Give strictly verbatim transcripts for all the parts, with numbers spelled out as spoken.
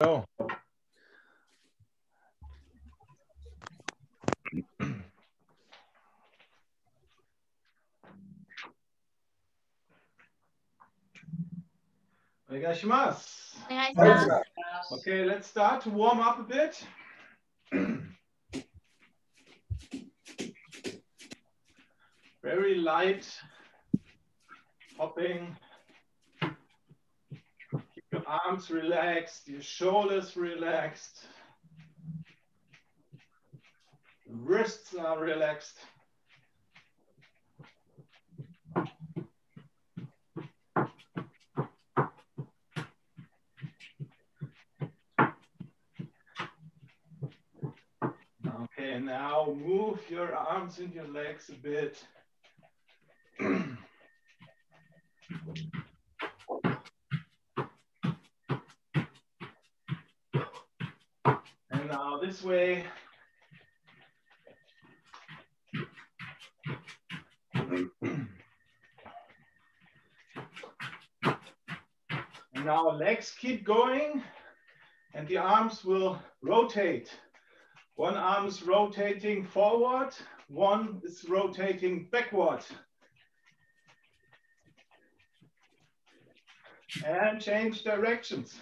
Go. Shimas. Okay, let's start to warm up a bit. Very light hopping. Keep your arms relaxed, your shoulders relaxed, wrists are relaxed. Okay, now move your arms and your legs a bit. And now this way. And now legs keep going and the arms will rotate. One arm is rotating forward, one is rotating backward. And change directions.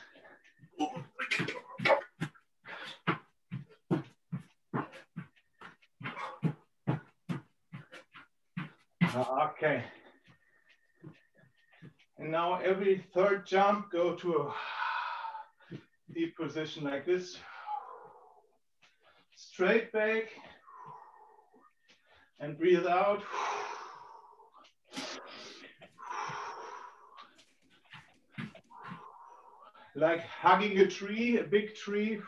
Okay. And now every third jump, go to a deep position like this. Straight back and breathe out. Like hugging a tree, a big tree.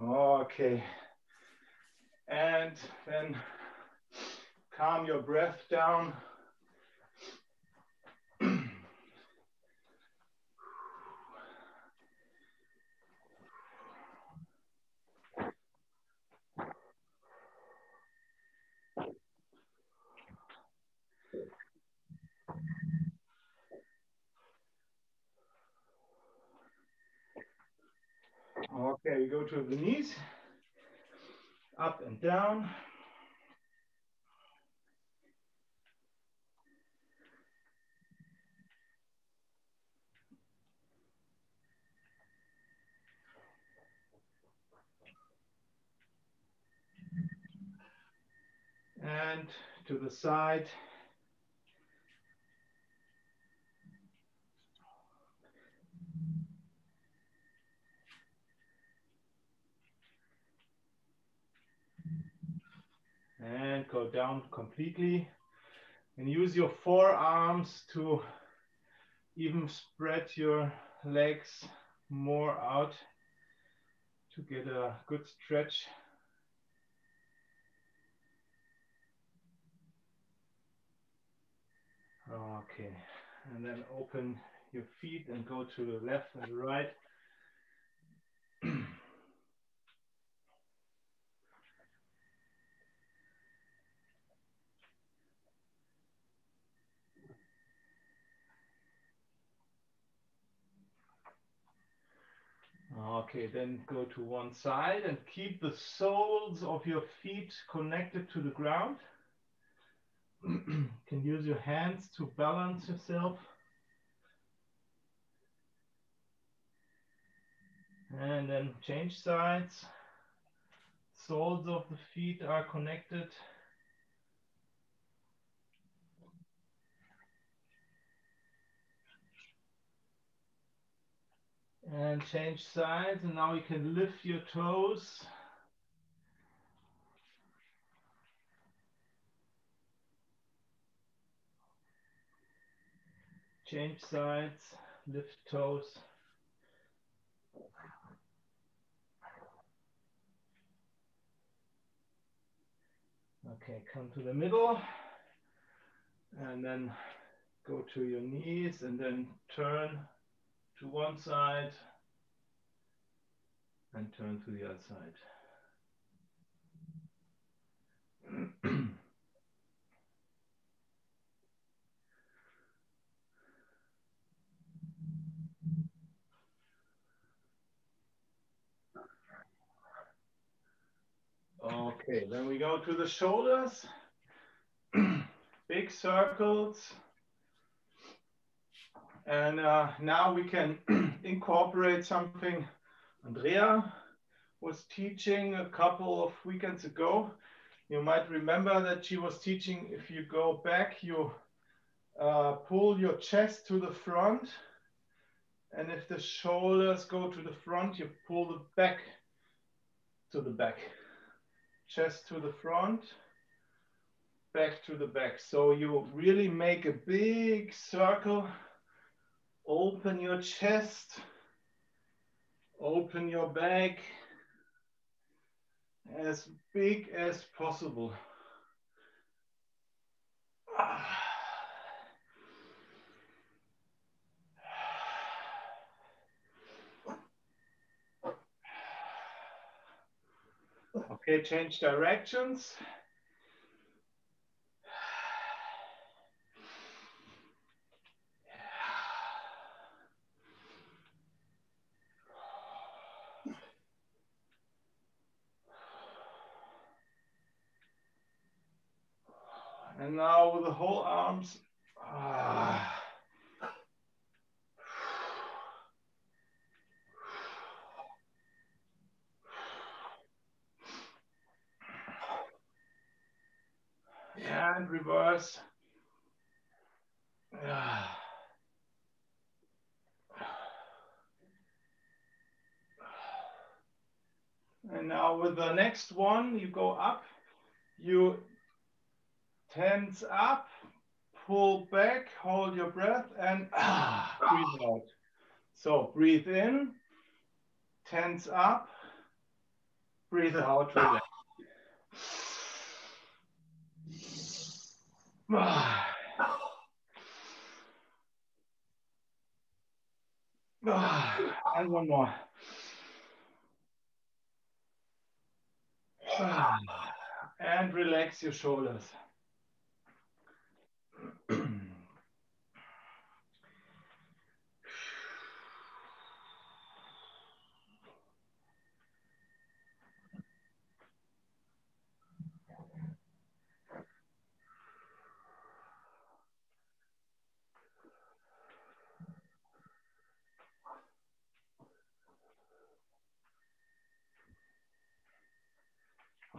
Okay. And then calm your breath down. Okay, we go to the knees. Up and down. And to the side. And go down completely and use your forearms to even spread your legs more out to get a good stretch. Okay, and then open your feet and go to the left and right. Okay, then go to one side and keep the soles of your feet connected to the ground. You can use your hands to balance yourself. And then change sides. Soles of the feet are connected. And change sides, and now you can lift your toes. Change sides, lift toes. Okay, come to the middle, and then go to your knees, and then turn to one side and turn to the other side. Okay, then we go to the shoulders. Big circles. And uh, now we can incorporate something Andrea was teaching a couple of weekends ago. You might remember that she was teaching, if you go back, you uh, pull your chest to the front. And if the shoulders go to the front, you pull the back to the back. Chest to the front, back to the back. So you really make a big circle, open your chest, open your back as big as possible. Okay, change directions. And now with the whole arms. Ah. And reverse. Ah. And now with the next one, you go up, you tense up, pull back, hold your breath, and ah, breathe out. So breathe in, tense up, breathe out, relax. Ah. Ah. And one more. Ah. And relax your shoulders.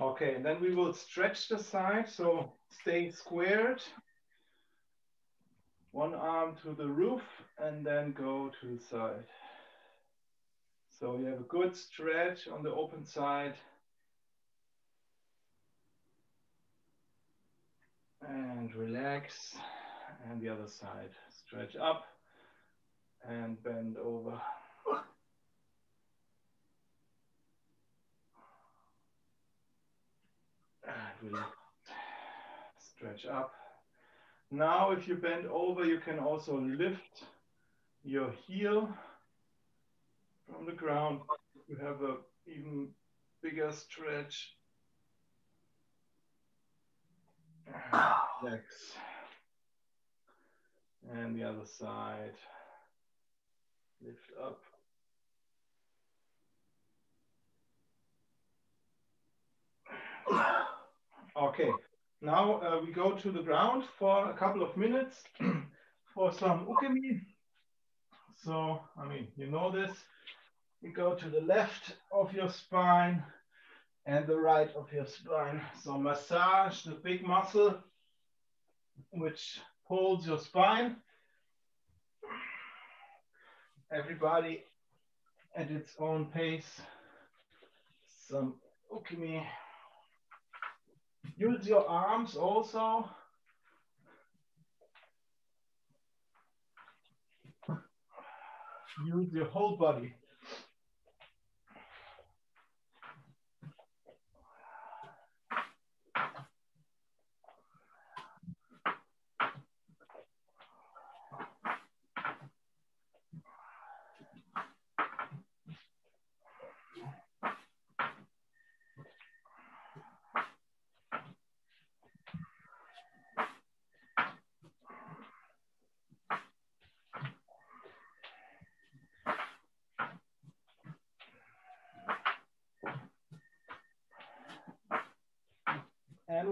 Okay, and then we will stretch the side, so stay squared. One arm to the roof and then go to the side. So you have a good stretch on the open side. And relax, and the other side. Stretch up and bend over. And relax, stretch up. Now, if you bend over, you can also lift your heel from the ground. You have an even bigger stretch. And relax. And the other side. Lift up. Okay. Now uh, we go to the ground for a couple of minutes for some ukemi. So, I mean, you know this. You go to the left of your spine and the right of your spine. So massage the big muscle which holds your spine. Everybody at its own pace. Some ukemi. Use your arms also. Use your whole body.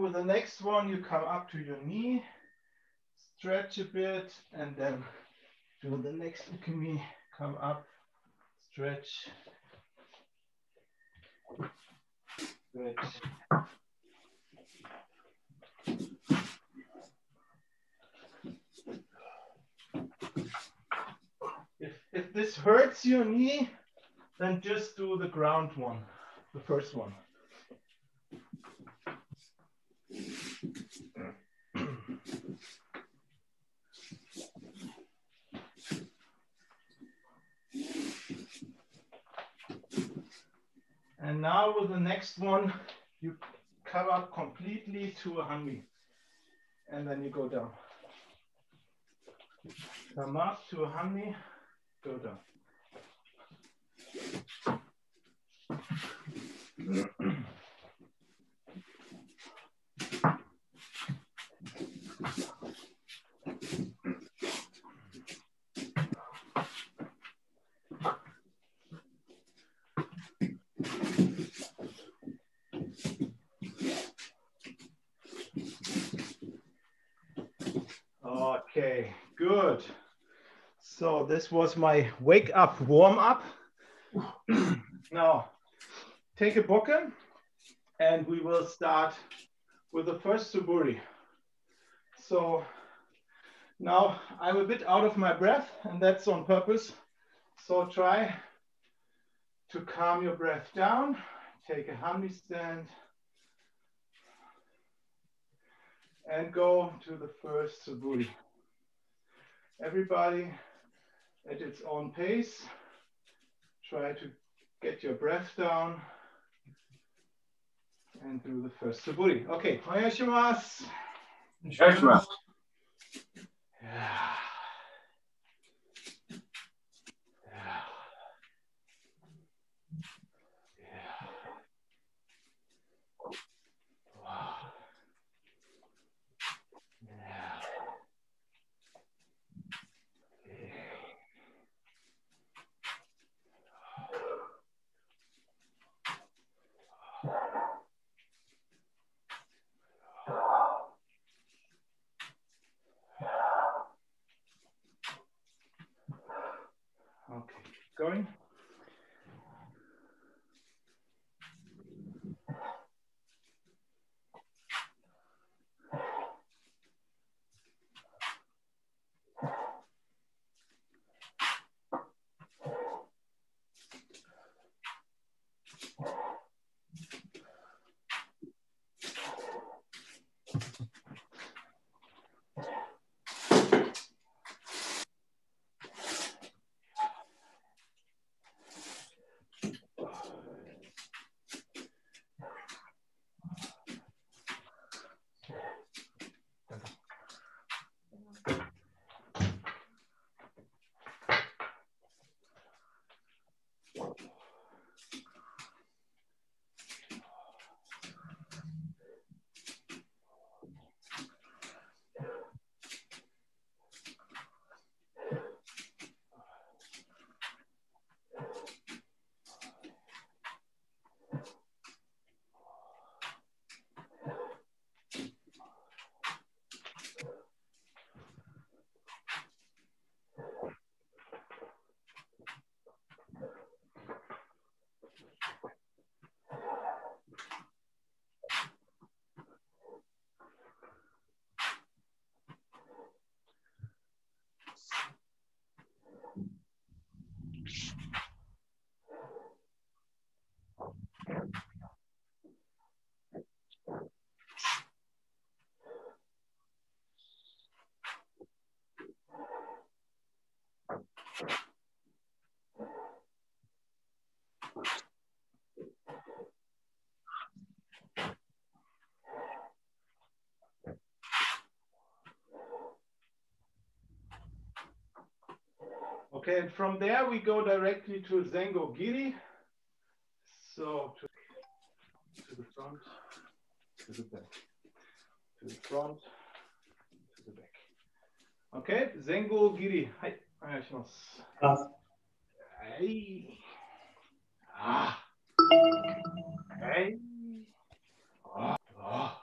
do the next one, you come up to your knee, stretch a bit, and then do the next ukemi, come up, stretch, stretch. If, if this hurts your knee, then just do the ground one, the first one. And now with the next one, you come up completely to a hangi, and then you go down. Come up to a hangi, go down. Okay, good. So this was my wake up warm up. Now, take a bokken, and we will start with the first suburi. So now I'm a bit out of my breath, and that's on purpose. So try to calm your breath down. Take a hanmi stand and go to the first suburi. Everybody at its own pace. Try to get your breath down and do the first suburi. Okay, onegai shimasu. Shimasu. Yeah. Yeah. Yeah. Wow. Going. Okay, and from there we go directly to Zengo Giri. So to, to the front, to the back, to the front, to the back. Okay, Zengo Giri. Hi. Hey. Ah. Hey. Ah.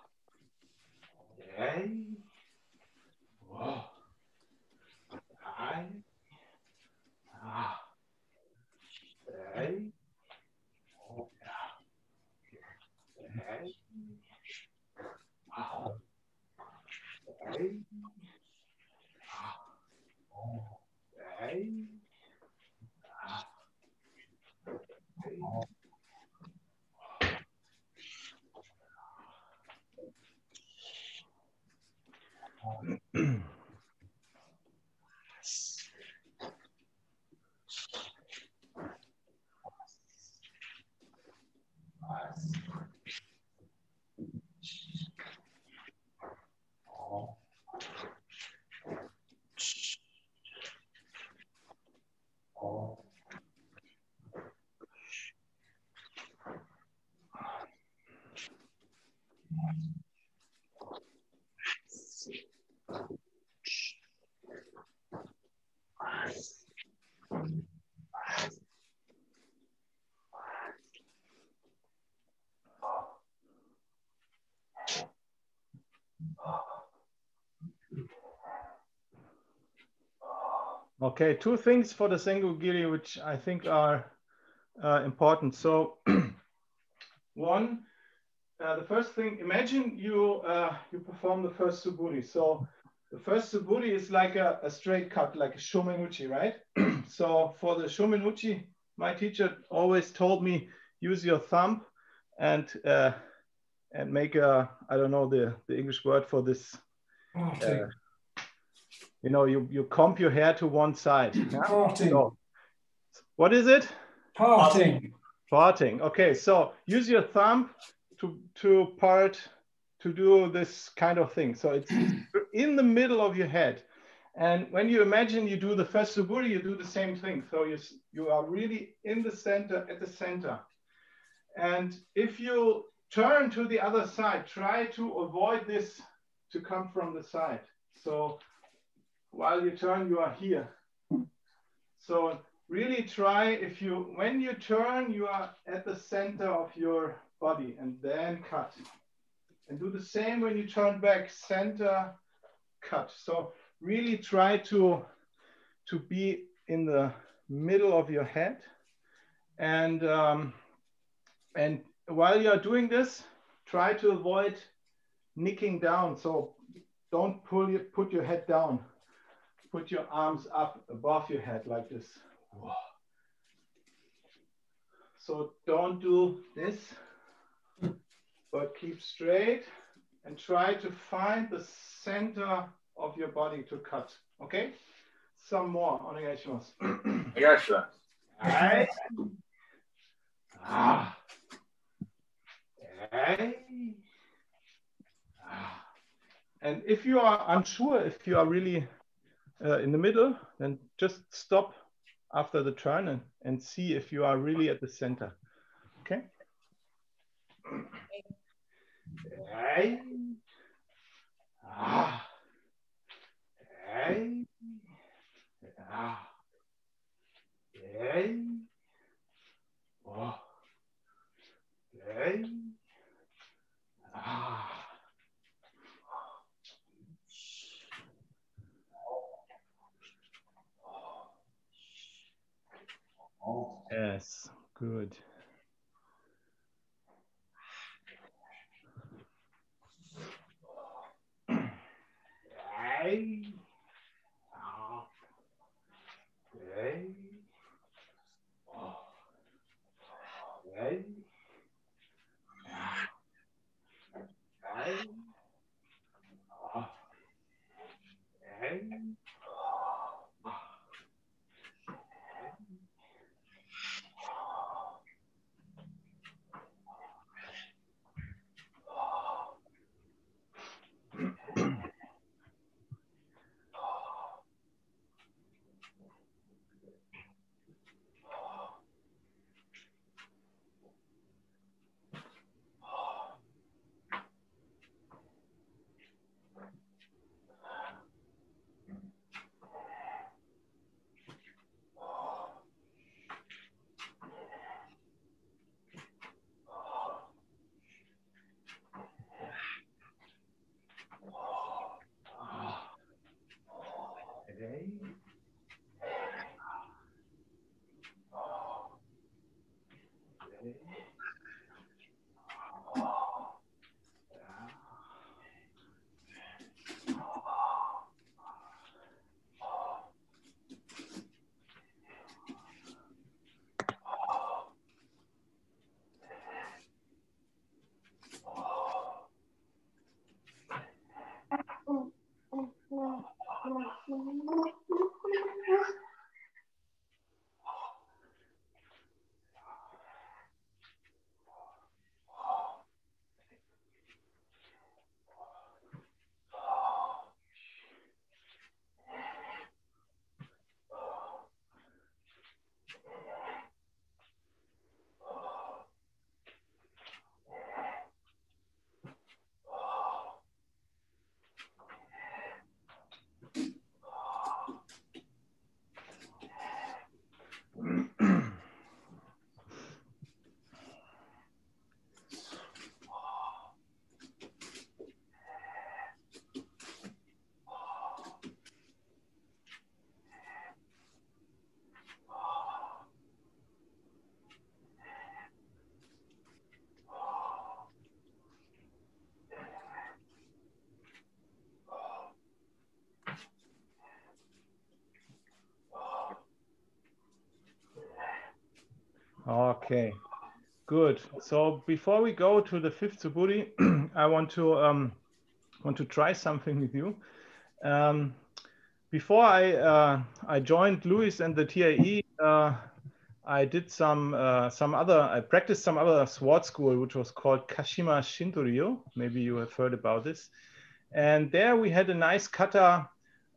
Okay, two things for the Zengo Giri, which I think are uh, important. So one, uh, the first thing, imagine you uh, you perform the first suburi. So the first suburi is like a, a straight cut, like a shomen uchi, right? So for the shomen uchi, my teacher always told me, use your thumb and uh, and make a, I don't know the, the English word for this. Okay. Uh, You know, you, you comb your hair to one side. Yeah? Parting. So, what is it? Parting. Parting. Okay, so use your thumb to, to part, to do this kind of thing. So it's in the middle of your head. And when you imagine you do the first suburi, you do the same thing. So you, you are really in the center, at the center. And if you turn to the other side, try to avoid this to come from the side. So while you turn, you are here. So really try, if you, when you turn, you are at the center of your body, and then cut. And do the same when you turn back, center, cut. So really try to, to be in the middle of your head. And, um, and while you're doing this, try to avoid nicking down. So don't pull your, put your head down. Put your arms up above your head like this. So don't do this, but keep straight and try to find the center of your body to cut. Okay? Some more. Onegai shimasu. Onegai shimasu. All right. Ah. Hey. Ah. And if you are unsure, if you are really Uh, in the middle, then just stop after the turn and, and see if you are really at the center. Okay? Hey. Ah. Hey. Ah. Hey. Oh. Hey. Ah. Yes, good. Hey. Oh. Hey. Oh. Hey. Hey. Oh. Hey. Okay, good. So before we go to the fifth suburi, I want to um, want to try something with you. Um, before I uh, I joined Luis and the T I E, uh, I did some uh, some other I practiced some other sword school, which was called Kashima Shintoryu. Maybe you have heard about this. And there we had a nice kata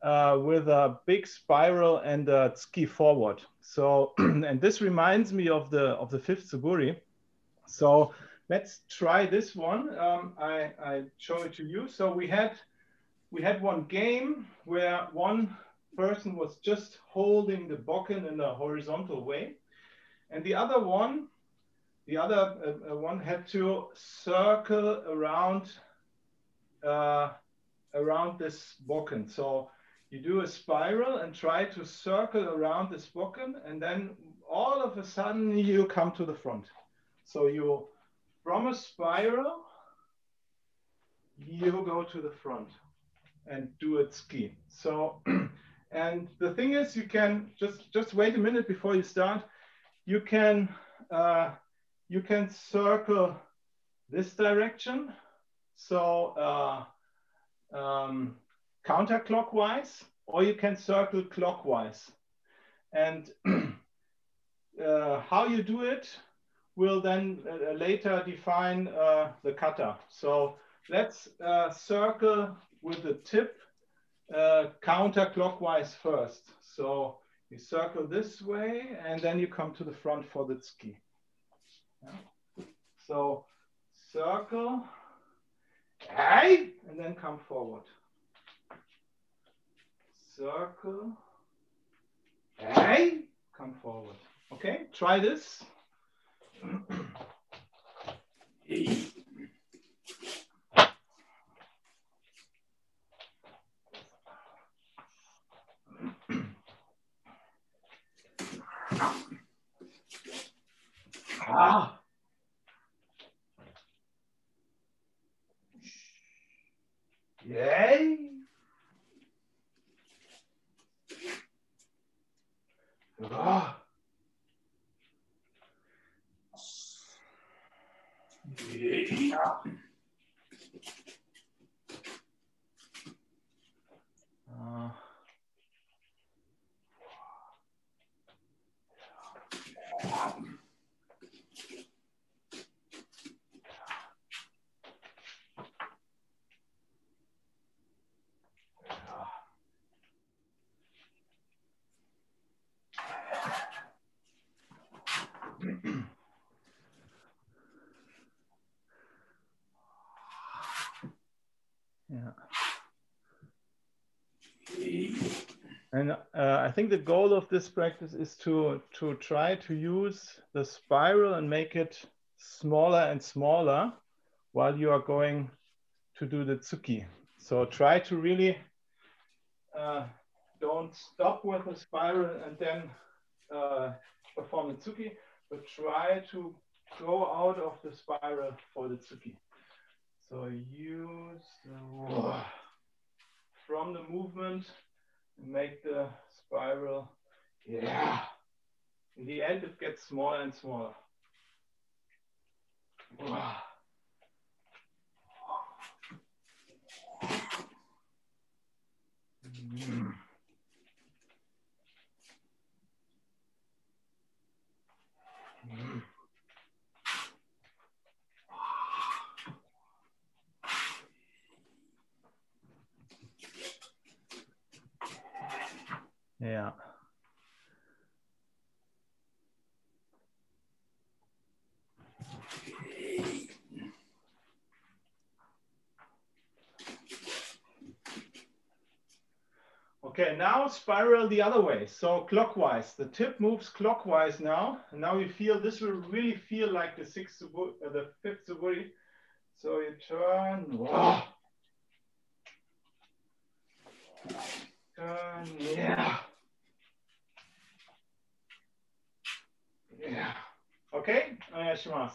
uh, with a big spiral and a tsuki forward. So, and this reminds me of the of the fifth suburi. So let's try this one. Um, I, I show it to you. So we had we had one game where one person was just holding the bokken in a horizontal way, and the other one, the other uh, one had to circle around. Uh, around this bokken. So you do a spiral and try to circle around this bokken, and then all of a sudden you come to the front. So you, from a spiral, you go to the front and do a ski. So, and the thing is, you can just just wait a minute before you start. You can uh, you can circle this direction. So uh, um, counterclockwise, or you can circle clockwise. And uh, how you do it will then uh, later define uh, the kata. So let's uh, circle with the tip uh, counterclockwise first. So you circle this way, and then you come to the front for the tsuki. Yeah. So circle. And then come forward. Circle. Come forward. Okay, try this. Ah. Yay! Ah. Yeah. Uh. And uh, I think the goal of this practice is to, to try to use the spiral and make it smaller and smaller while you are going to do the tsuki. So try to really uh, don't stop with the spiral and then uh, perform the tsuki, but try to go out of the spiral for the tsuki. So use the, from the movement, make the spiral. Yeah. In the end, it gets smaller and smaller. Wow. Mm. Mm. Yeah. Okay, now spiral the other way. So clockwise, the tip moves clockwise now. And now you feel, this will really feel like the sixth, uh, the fifth suburi. So you turn. Whoa. Turn, yeah. Yeah. Okay. Uh, Shimas.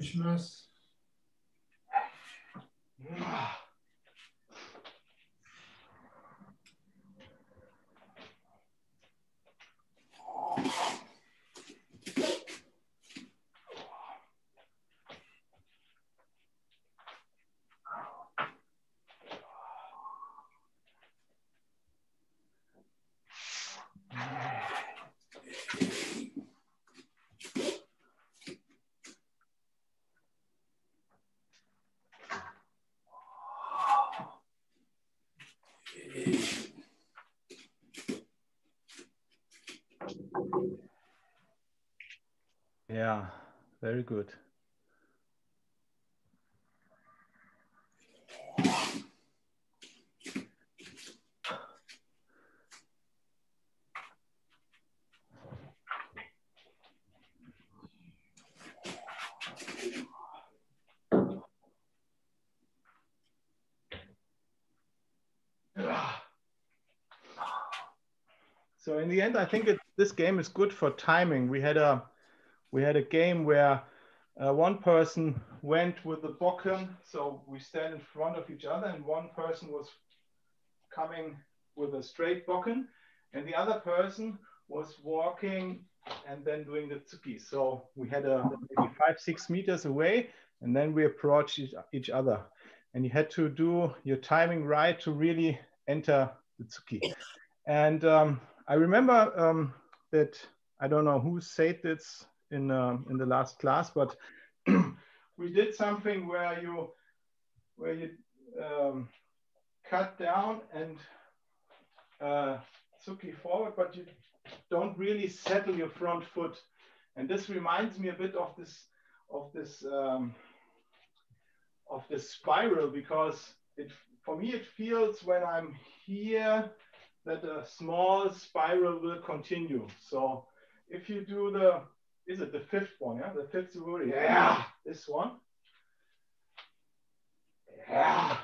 Shimas. Very good. So in the end, I think it, this game is good for timing. We had a we had a game where uh, one person went with the bokken, so we stand in front of each other, and one person was coming with a straight bokken, and the other person was walking and then doing the tsuki. So we had a maybe five six meters away, and then we approached each, each other, and you had to do your timing right to really enter the tsuki. And um, I remember um, that, I don't know who said this in, um, in the last class, but we did something where you, where you um, cut down and uh, tsuki forward, but you don't really settle your front foot. And this reminds me a bit of this, of this, um, of this spiral, because it, for me, it feels when I'm here, that a small spiral will continue. So if you do the, is it the fifth one? Yeah, the fifth suburi. Yeah, this one. Yeah,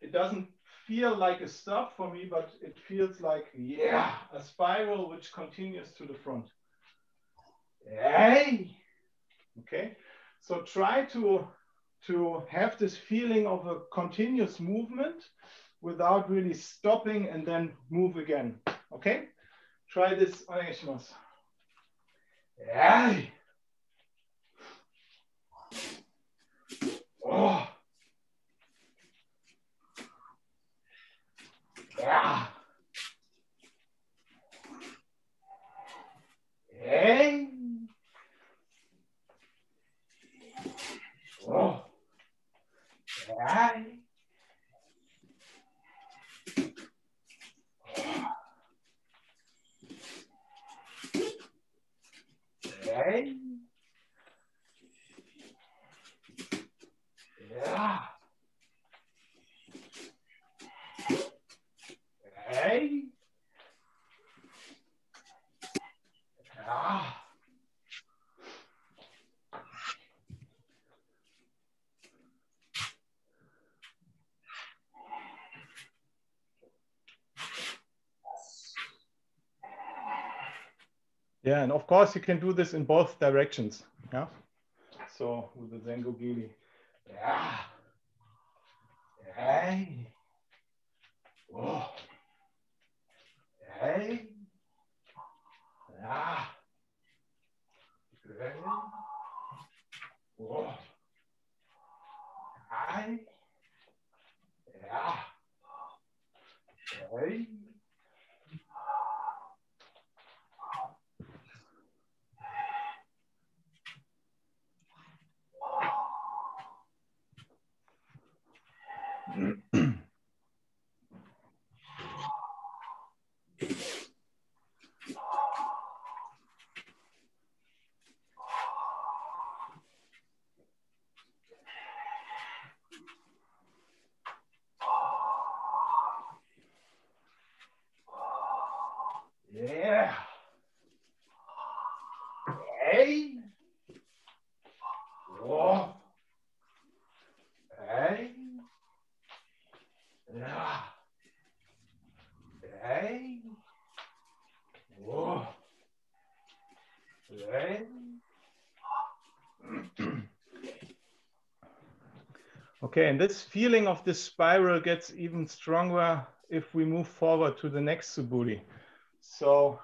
it doesn't feel like a stop for me, but it feels like, yeah, a spiral which continues to the front. Hey, okay. So try to, to have this feeling of a continuous movement without really stopping and then move again, okay? Try this on Shimas. Yeah. Oh. Yeah. Hey. Oh. Yeah. Okay. Yeah. Hey. Ah. Yeah, and of course you can do this in both directions. Yeah. So with the Zengo Giri. Yeah. Hey. Oh. Hey. Yeah. Hey. Oh. Hey. Yeah. Hey. Yeah. Hey. Whoa. Hey. Yeah. Hey. Whoa. Hey. Okay, and this feeling of this spiral gets even stronger if we move forward to the next suburi. So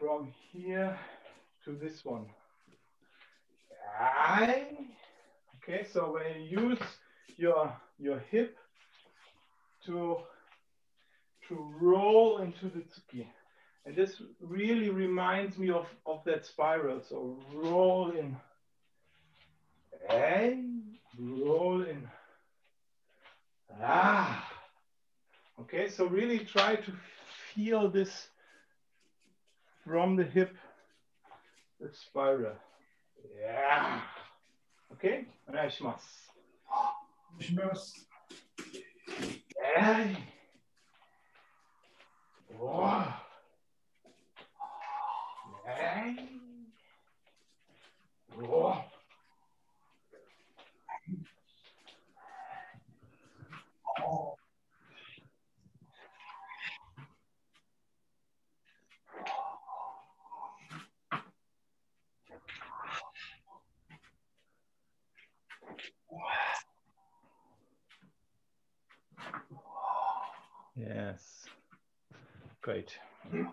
from here to this one. Okay, so when you use your your hip to to roll into the tsuki, and this really reminds me of of that spiral. So roll in and roll in. Ah. Okay, so really try to feel this from the hip, the spiral. Yeah. Okay. Shimas. Shimas. Yeah. Wow. Yeah. Wow. Oh. Yes, great. Oh.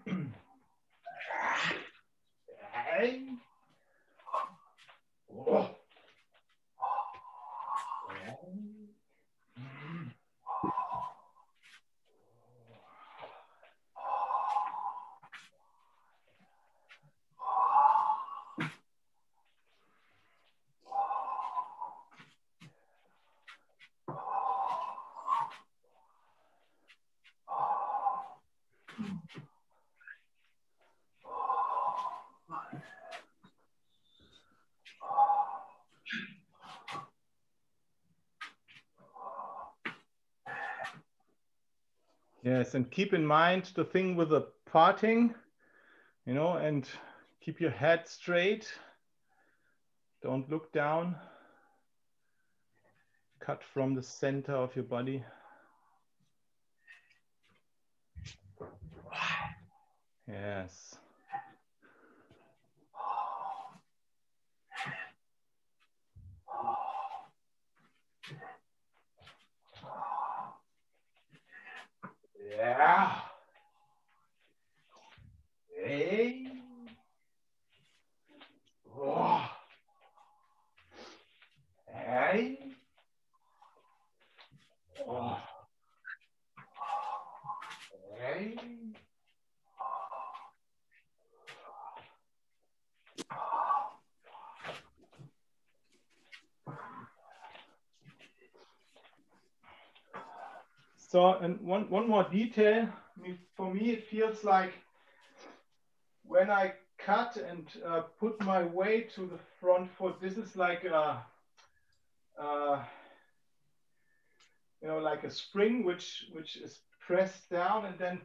Yes, and keep in mind the thing with the parting, you know, and keep your head straight. Don't look down. Cut from the center of your body. Yes. Yeah. Hey. Oh. Hey. Oh. Hey. So, and one, one more detail, I mean, for me, it feels like when I cut and uh, put my weight to the front foot, this is like a, uh, you know, like a spring, which, which is pressed down and then,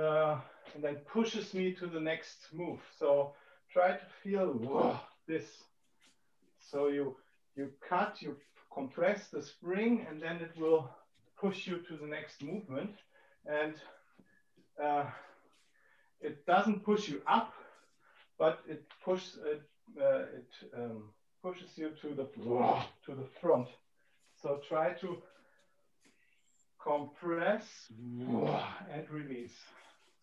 uh, and then pushes me to the next move. So try to feel whoa, this. So you, you cut, you compress the spring, and then it will push you to the next movement, and uh, it doesn't push you up, but it pushes it, uh, it um, pushes you to the to the front. So try to compress and release.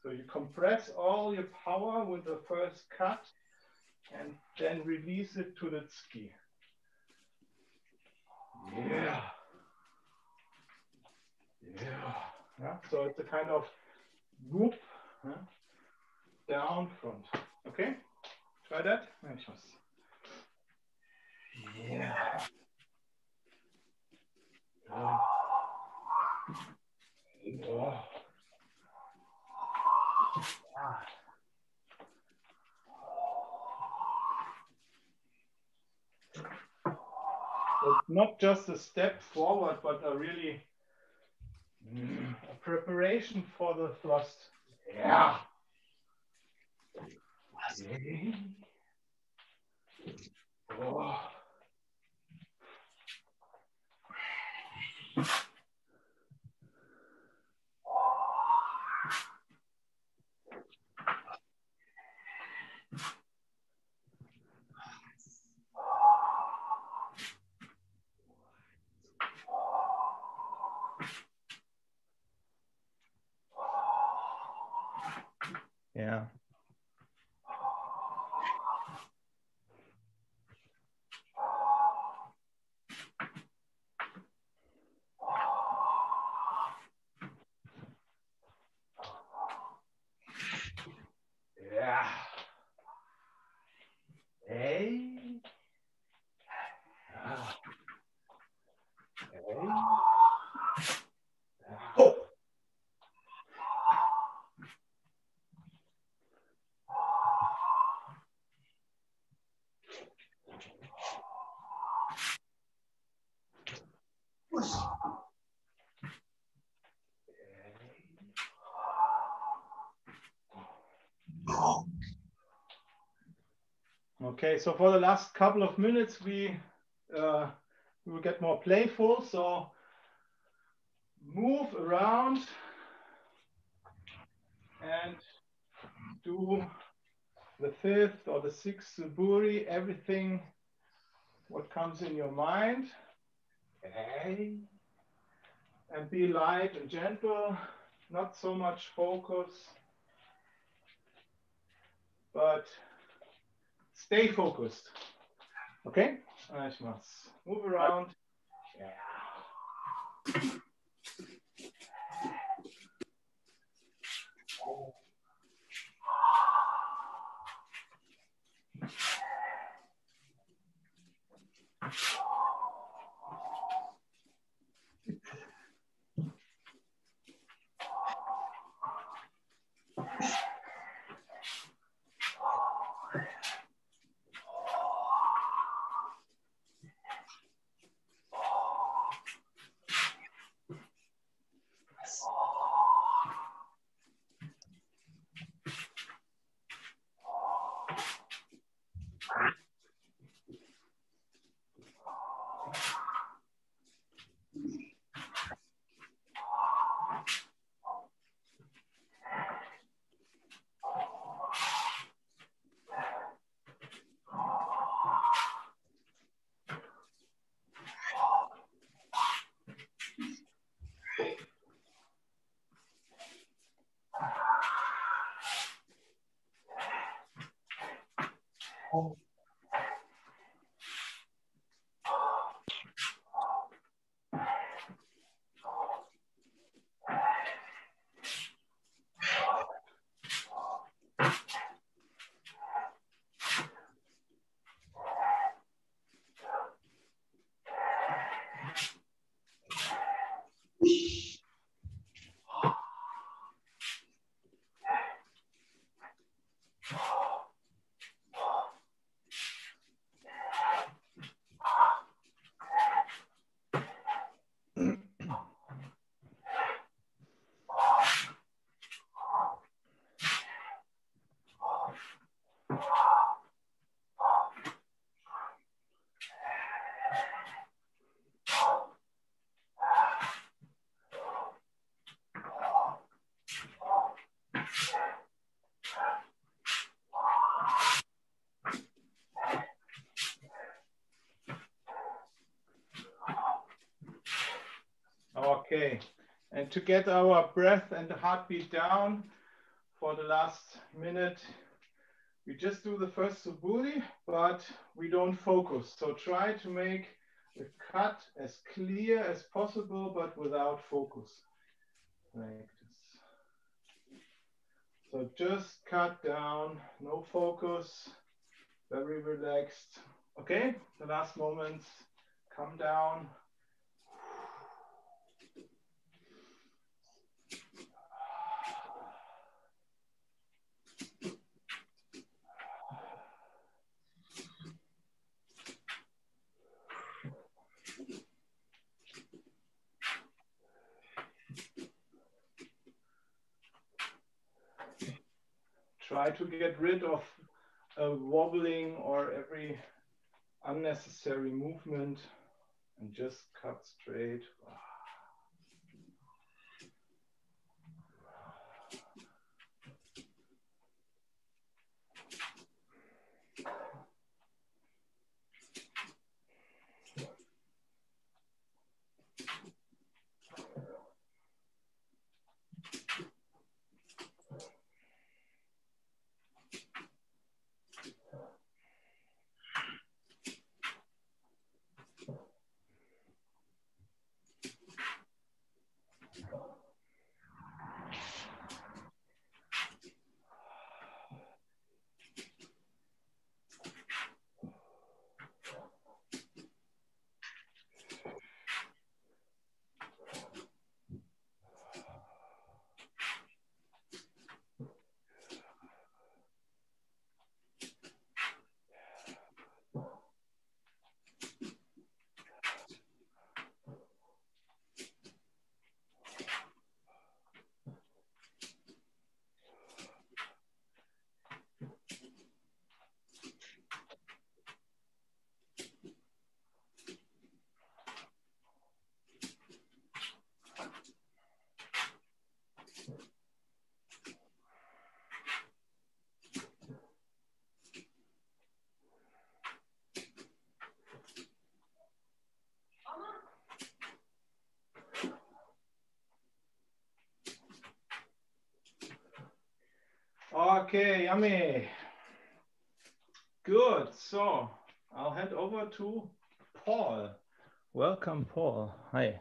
So you compress all your power with the first cut, and then release it to the tsuki. Yeah. Yeah. Yeah. So it's a kind of whoop, huh? Down front. Okay. Try that. Yeah. Oh. Oh. Ah. So it's not just a step forward, but a really a preparation for the thrust. Yeah. Oh. Yeah. Yeah. Hey. Ah. Hey. Oh. Okay, so for the last couple of minutes, we, uh, we will get more playful. So move around and do the fifth or the sixth suburi, everything what comes in your mind. Hey. And be light and gentle, not so much focus, but stay focused. Okay? Shimas. Move around. Yeah. Okay, and to get our breath and the heartbeat down for the last minute, we just do the first suburi, but we don't focus. So try to make the cut as clear as possible, but without focus. Like this. So just cut down, no focus, very relaxed. Okay, the last moments, come down. Try to get rid of uh, wobbling or every unnecessary movement and just cut straight. Okay, yummy. Good. So I'll head over to Paul. Welcome, Paul. Hi.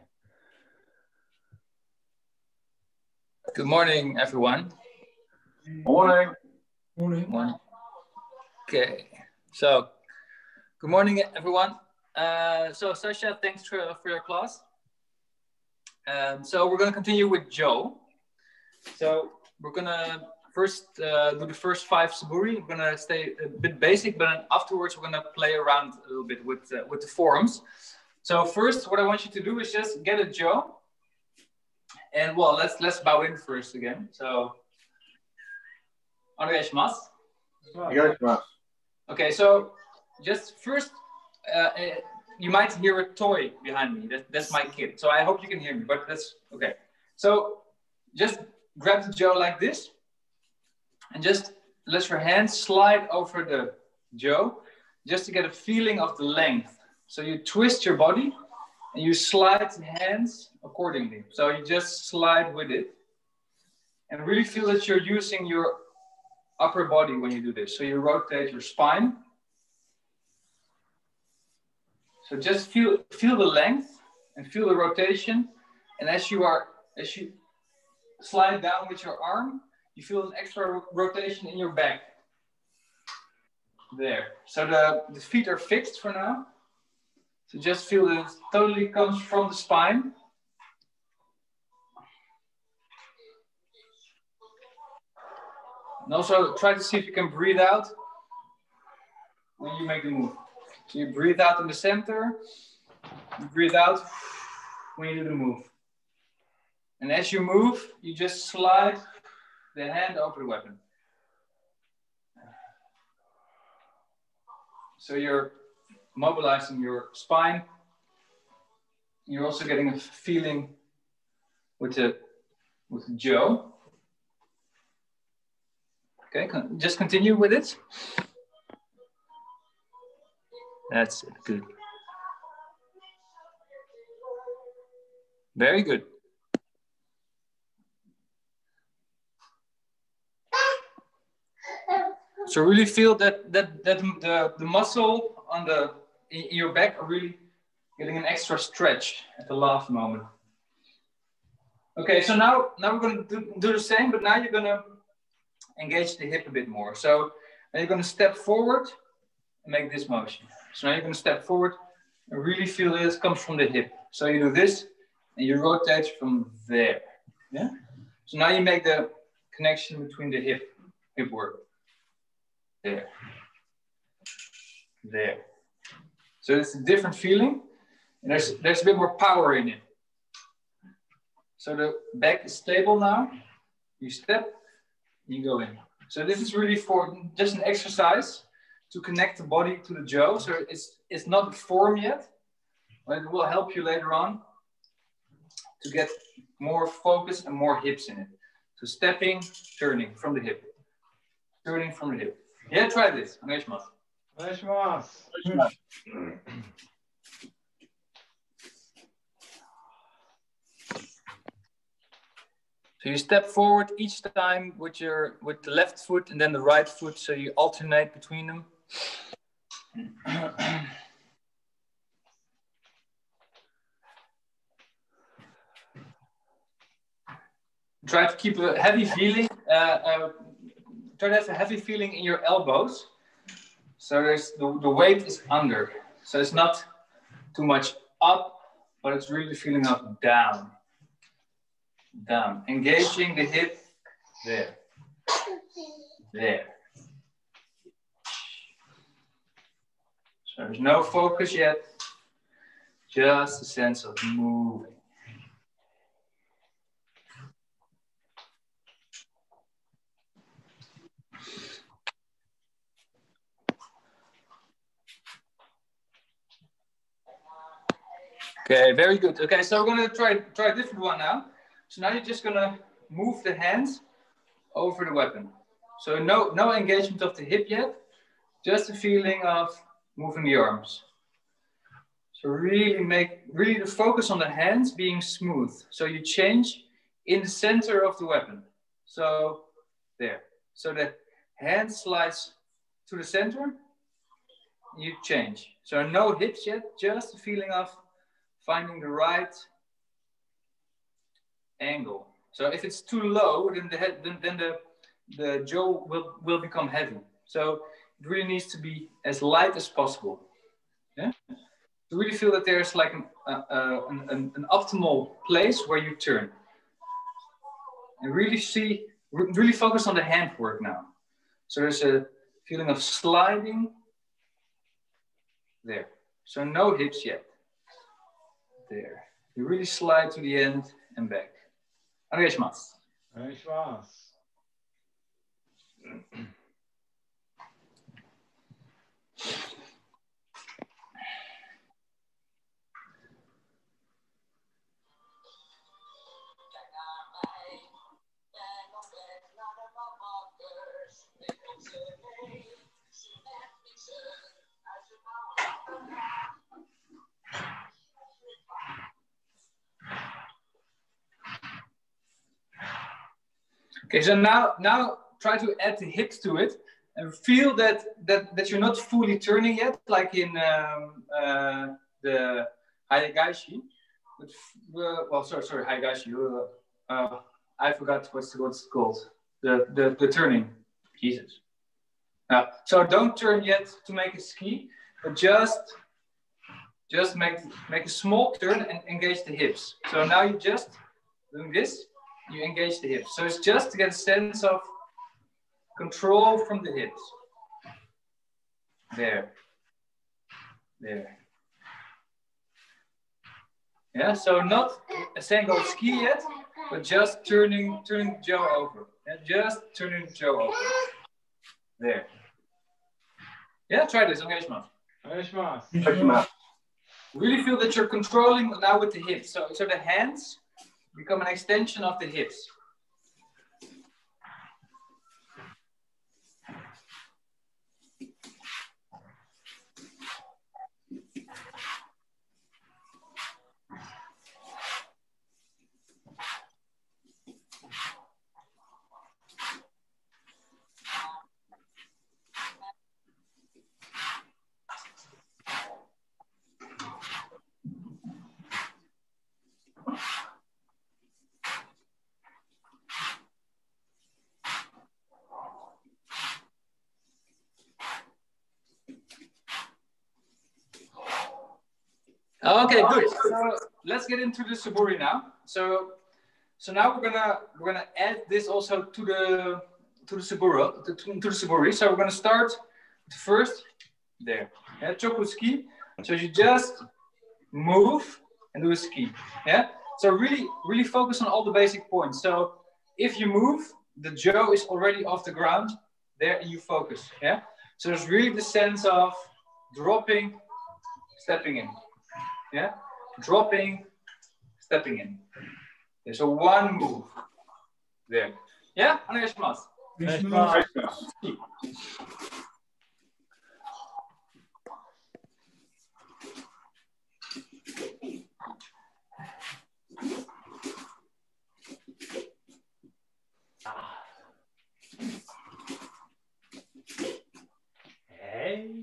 Good morning, everyone. Morning. Morning. Morning. Okay. So, good morning, everyone. Uh, so, Sascha, thanks for, for your class. Um, so, we're going to continue with Joe. So, we're going to first uh, do the first five suburi. We're going to stay a bit basic, but then afterwards, we're going to play around a little bit with, uh, with the forums. So, first, what I want you to do is just get a Joe. And well, let's let's bow in first again. So, Andrea, Shimas. Okay, so just first, uh, you might hear a toy behind me. That, that's my kid. So I hope you can hear me. But that's okay. So just grab the Joe like this, and just let your hand slide over the Joe, just to get a feeling of the length. So you twist your body. And you slide hands accordingly. So you just slide with it and really feel that you're using your upper body when you do this. So you rotate your spine. So just feel, feel the length and feel the rotation. And as you are, as you slide down with your arm, you feel an extra rotation in your back. There. So the, the feet are fixed for now. So just feel that it totally comes from the spine. And also try to see if you can breathe out when you make the move. So you breathe out in the center, you breathe out when you do the move. And as you move, you just slide the hand over the weapon. So you're mobilizing your spine. You're also getting a feeling with the with the Joe. Okay, con just continue with it. That's it, good. Very good. So really feel that that that the, the muscle on the in your back are really getting an extra stretch at the last moment. Okay, so now, now we're gonna do, do the same, but now you're gonna engage the hip a bit more. So now you're gonna step forward and make this motion. So now you're gonna step forward and really feel this comes from the hip. So you do this and you rotate from there, yeah? So now you make the connection between the hip, hip work, there. There. So it's a different feeling and there's, there's a bit more power in it. So the back is stable now. You step, you go in. So this is really for just an exercise to connect the body to the Joe. So it's, it's not the form yet, but it will help you later on to get more focus and more hips in it. So stepping, turning from the hip. Turning from the hip. Yeah, try this. So you step forward each time with your with the left foot and then the right foot, so you alternate between them. Try to keep a heavy feeling. Uh, uh, try to have a heavy feeling in your elbows. So there's the, the weight is under. So it's not too much up, but it's really feeling up, down, down. Engaging the hip, there, there. So there's no focus yet, just a sense of moving. Okay, very good. Okay, so we're gonna try try a different one now. So now you're just gonna move the hands over the weapon. So no no engagement of the hip yet, just a feeling of moving the arms. So really make really the focus on the hands being smooth. So you change in the center of the weapon. So there. So the hand slides to the center, you change. So no hips yet, just the feeling of finding the right angle. So if it's too low, then the head, then, then the, the jaw will, will become heavy. So it really needs to be as light as possible. Yeah? You really feel that there's like an, uh, uh, an, an, an optimal place where you turn. And really see, really focus on the hand work now. So there's a feeling of sliding there. So no hips yet. There. You really slide to the end and back. Andrea, Shimas. Andrea, Shimas. Okay, so now, now try to add the hips to it and feel that, that, that you're not fully turning yet, like in um, uh, the Hayagaeshi. But, uh, well, sorry, sorry, Hayagaeshi. Uh, uh, I forgot what's, what's it called. The, the, the turning. Jesus. Now, so don't turn yet to make a ski, but just, just make, make a small turn and engage the hips. So now you just doing this. You engage the hips. So it's just to get a sense of control from the hips. There. There. Yeah, so not a Zengo ski yet, but just turning, turning the jaw over. And just turning the jaw over. There. Yeah, try this. Engagement. Engagement. Really feel that you're controlling now with the hips. So, so the hands become an extension of the hips. Okay, good. So let's get into the suburi now. So, so now we're gonna we're gonna add this also to the to the suburi to, to the suburi. So we're gonna start with first there. Yeah, choku ski. So you just move and do a ski. Yeah. So really, really focus on all the basic points. So if you move, the jaw is already off the ground. There, and you focus. Yeah. So there's really the sense of dropping, stepping in. Yeah, dropping, stepping in. Okay, so one move there. Yeah, Andrea, Shimas. Hey.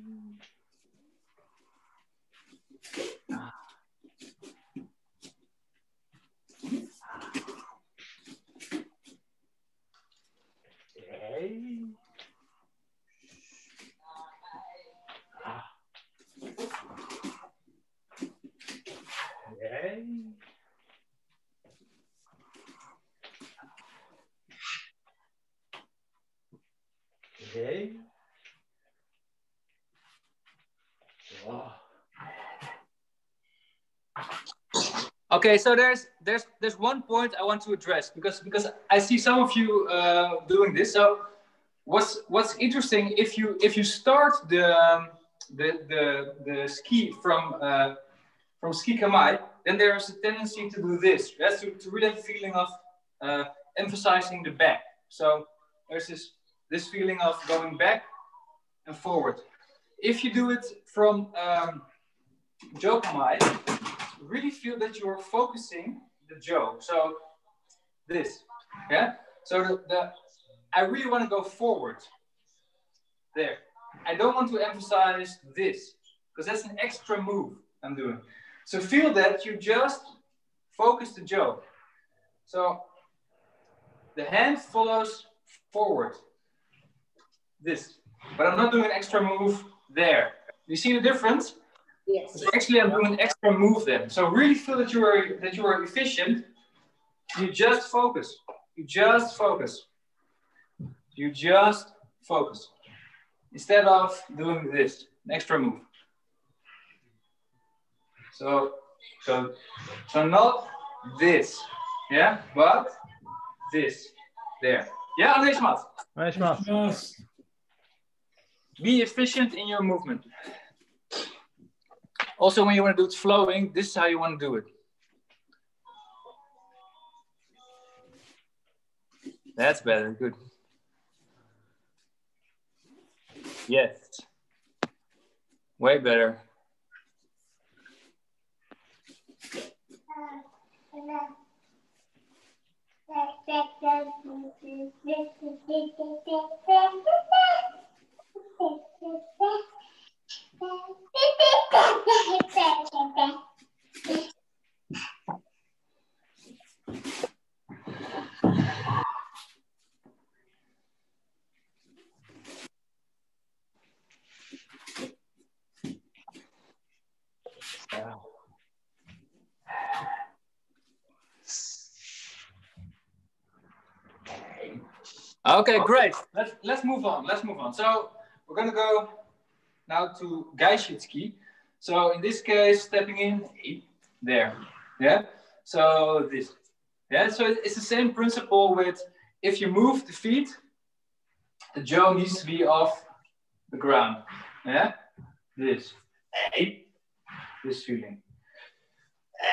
Okay, so there's there's there's one point I want to address because because I see some of you uh, doing this. So what's what's interesting if you if you start the um, the, the the ski from uh, from ski kamae, then there's a tendency to do this. That's to, to really have a feeling of uh, emphasizing the back. So there's this this feeling of going back and forward. If you do it from um, jokamai, really feel that you're focusing the jaw. So this, yeah? So the, the I really want to go forward. there. I don't want to emphasize this because that's an extra move I'm doing. So feel that you just focus the jo. So the hand follows forward, this, but I'm not doing an extra move there. You see the difference? Yes. So actually I'm doing an extra move then. So really feel that you are, that you are efficient. You just focus, you just focus, you just focus. Instead of doing this, an extra move. So, so, so not this, yeah, but this, there. Yeah, Andrea Shimas. Andrea Shimas. Be efficient in your movement. Also, when you want to do it flowing, this is how you want to do it. That's better, good. Yes, way better. Okay, great. Let's let's move on. Let's move on. So we're gonna go now to Geishitski. So in this case, stepping in there. Yeah. So this. Yeah. So it's the same principle with if you move the feet, the jo needs to be off the ground. Yeah. This. This feeling.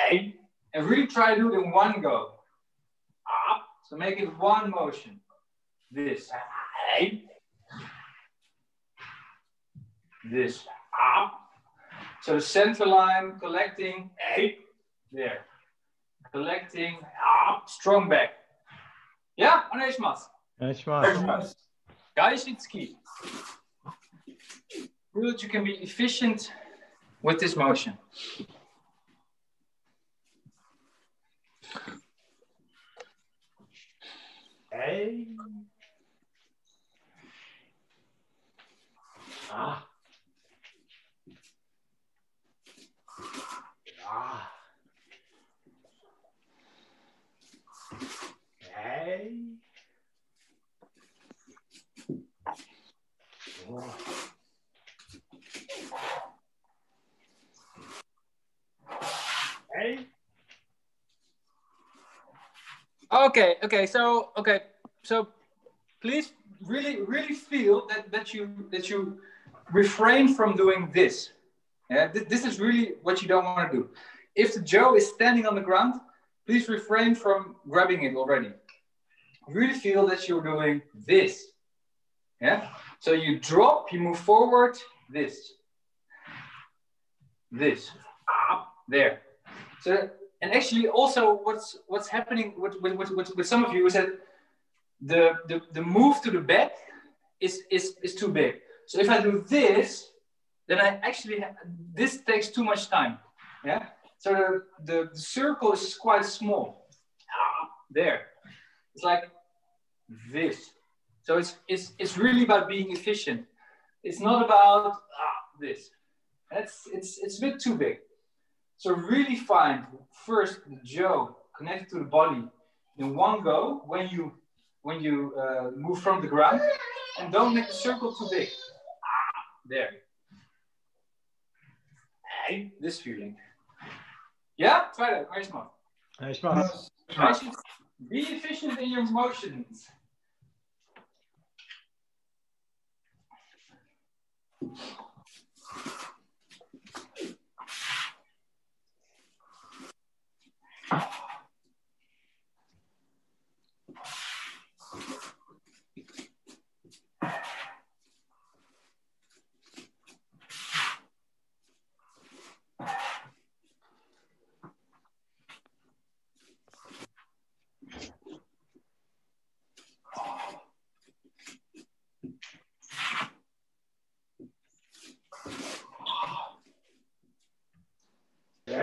And really try to do it in one go. So make it one motion. This, this, so the center line collecting there, collecting strong back. Yeah, Andrea Shimas. Geishitski. Feel that you can be efficient with this motion. Hey. Ah. Ah. Hey. Oh. Hey. Okay, okay, so okay, so please really really feel that that you that you refrain from doing this. Yeah, th this is really what you don't want to do. If the jo is standing on the ground, please refrain from grabbing it already. Really feel that you're doing this. Yeah, so you drop, you move forward, this, this, up, there. So, and actually also what's, what's happening with, with, with, with some of you is that the, the, the move to the back is, is, is too big. So if I do this, then I actually, have, this takes too much time, yeah? So the, the, the circle is quite small, there. It's like this. So it's, it's, it's really about being efficient. It's not about ah, this. That's, it's, it's a bit too big. So really find first the jo connected to the body in one go when you, when you uh, move from the ground, and don't make the circle too big. There. Hey, this feeling. Yeah, try that. Nice one. Nice one. Be efficient in your motions.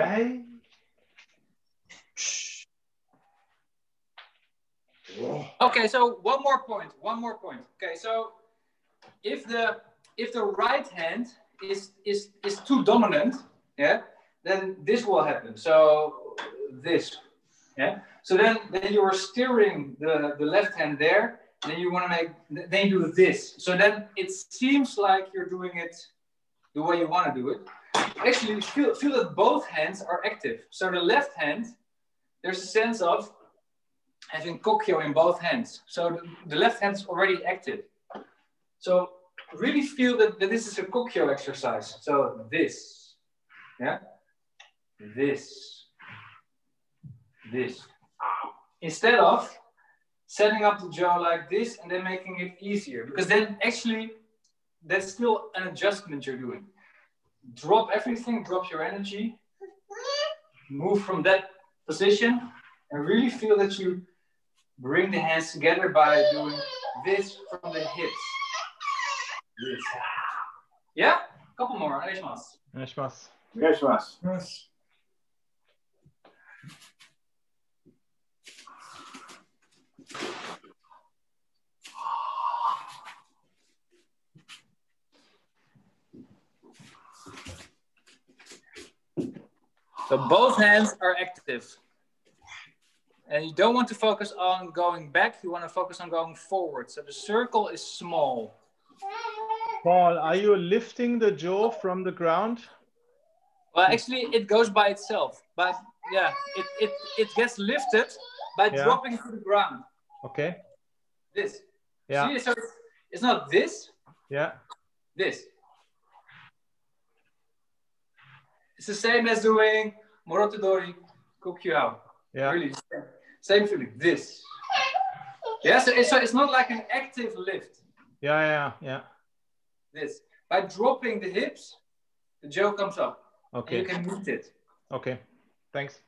Okay. Okay, so one more point, one more point. Okay, so if the if the right hand is is is too dominant, yeah, then this will happen. So this, yeah. So then then you are steering the the left hand there. Then you want to make then you do this. So then it seems like you're doing it the way you want to do it. Actually, feel feel that both hands are active. So the left hand, there's a sense of having kokyo in both hands. So the, the left hand's already active. So really feel that, that this is a kokyo exercise. So this, yeah, this, this. Instead of setting up the jaw like this and then making it easier, because then actually that's still an adjustment you're doing. Drop everything, drop your energy, move from that position and really feel that you bring the hands together by doing this from the hips. This. Yeah? Couple more. Shimas. Shimas. Shimas. Yes. So both hands are active. And you don't want to focus on going back, you want to focus on going forward. So the circle is small. Paul, are you lifting the jaw from the ground? Well, actually it goes by itself, but yeah, it, it, it gets lifted by yeah. dropping to the ground. Okay. This. Yeah. See, so it's not this. Yeah. This. It's the same as doing morotodori, kokyo. Yeah. Really. Same feeling, this. Yeah, so it's, so it's not like an active lift. Yeah, yeah, yeah. This. By dropping the hips, the jaw comes up. Okay. And you can move it. Okay, thanks.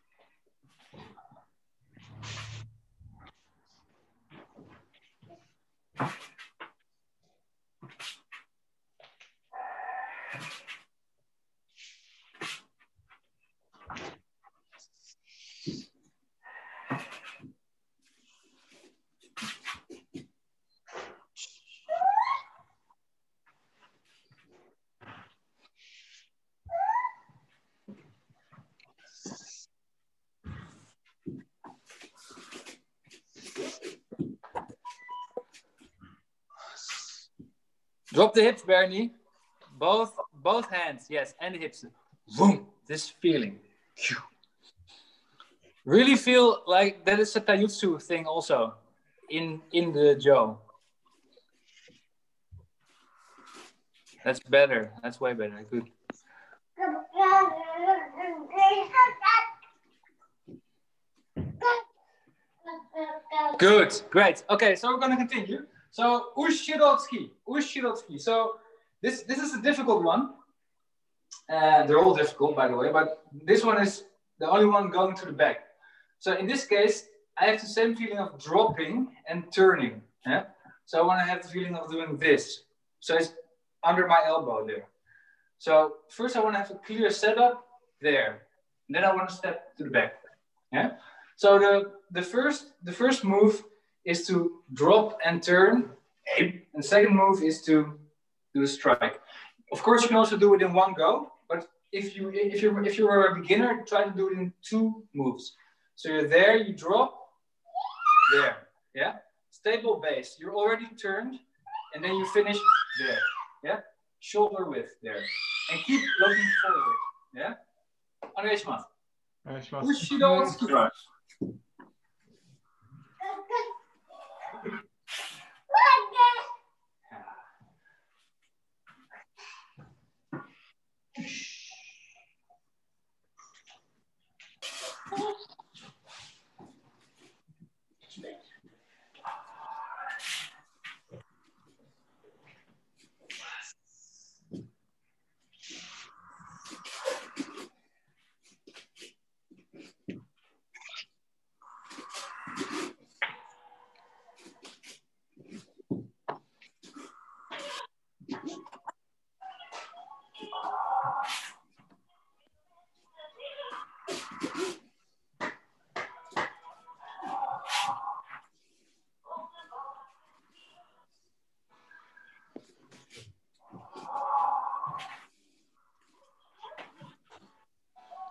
Drop the hips, Bernie. Both, both hands, yes, and the hips. Boom, this feeling. Really feel like that is a Taijutsu thing also, in, in the jaw. That's better, that's way better, good. Good, great. Okay, so we're gonna continue. So Ushirowaza, Ushirowaza. So this this is a difficult one. Uh, they're all difficult, by the way, but this one is the only one going to the back. So in this case, I have the same feeling of dropping and turning. Yeah? So I want to have the feeling of doing this. So it's under my elbow there. So first I want to have a clear setup there. And then I want to step to the back. Yeah? So the, the first the first move is to drop and turn. And the second move is to do a strike. Of course, you can also do it in one go, but if you if you if you were a beginner, try to do it in two moves. So you're there, you drop, there, yeah. Stable base. You're already turned, and then you finish there, yeah. Shoulder width there, and keep looking forward, yeah. Andrea, Shimas. Ushirowaza.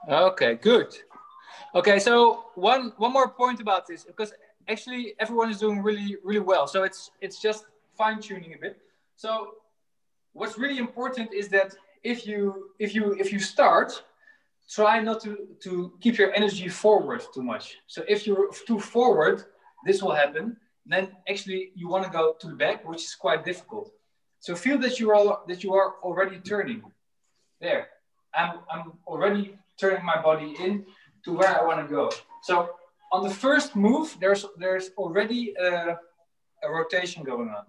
Okay, good. Okay, so one one more point about this, because actually everyone is doing really, really well. So it's it's just fine tuning a bit. So what's really important is that if you if you if you start, try not to to keep your energy forward too much. So if you're too forward, this will happen. Then actually you want to go to the back, which is quite difficult. So feel that you are that you are already turning. There, I'm I'm already turning my body in to where I want to go. So on the first move, there's there's already a, a rotation going on.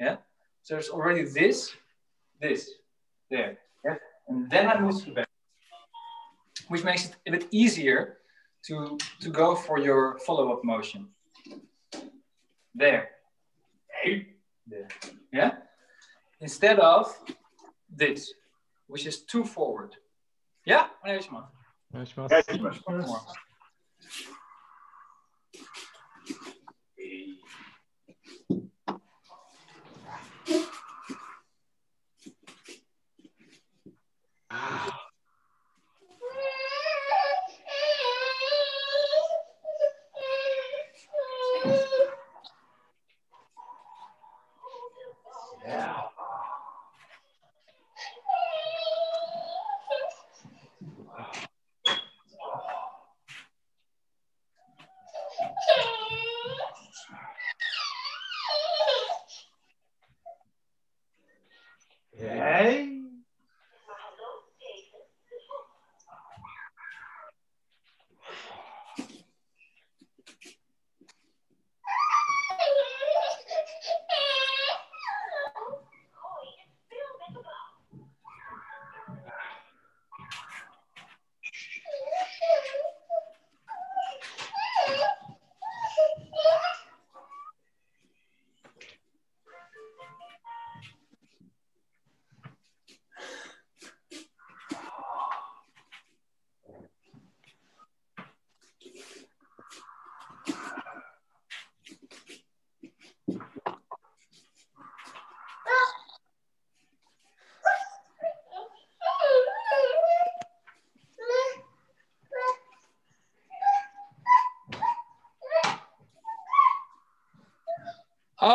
Yeah. So there's already this, this, there, yeah? And then I move to the back, which makes it a bit easier to to go for your follow-up motion. There, there, yeah. Instead of this, which is too forward. Yeah.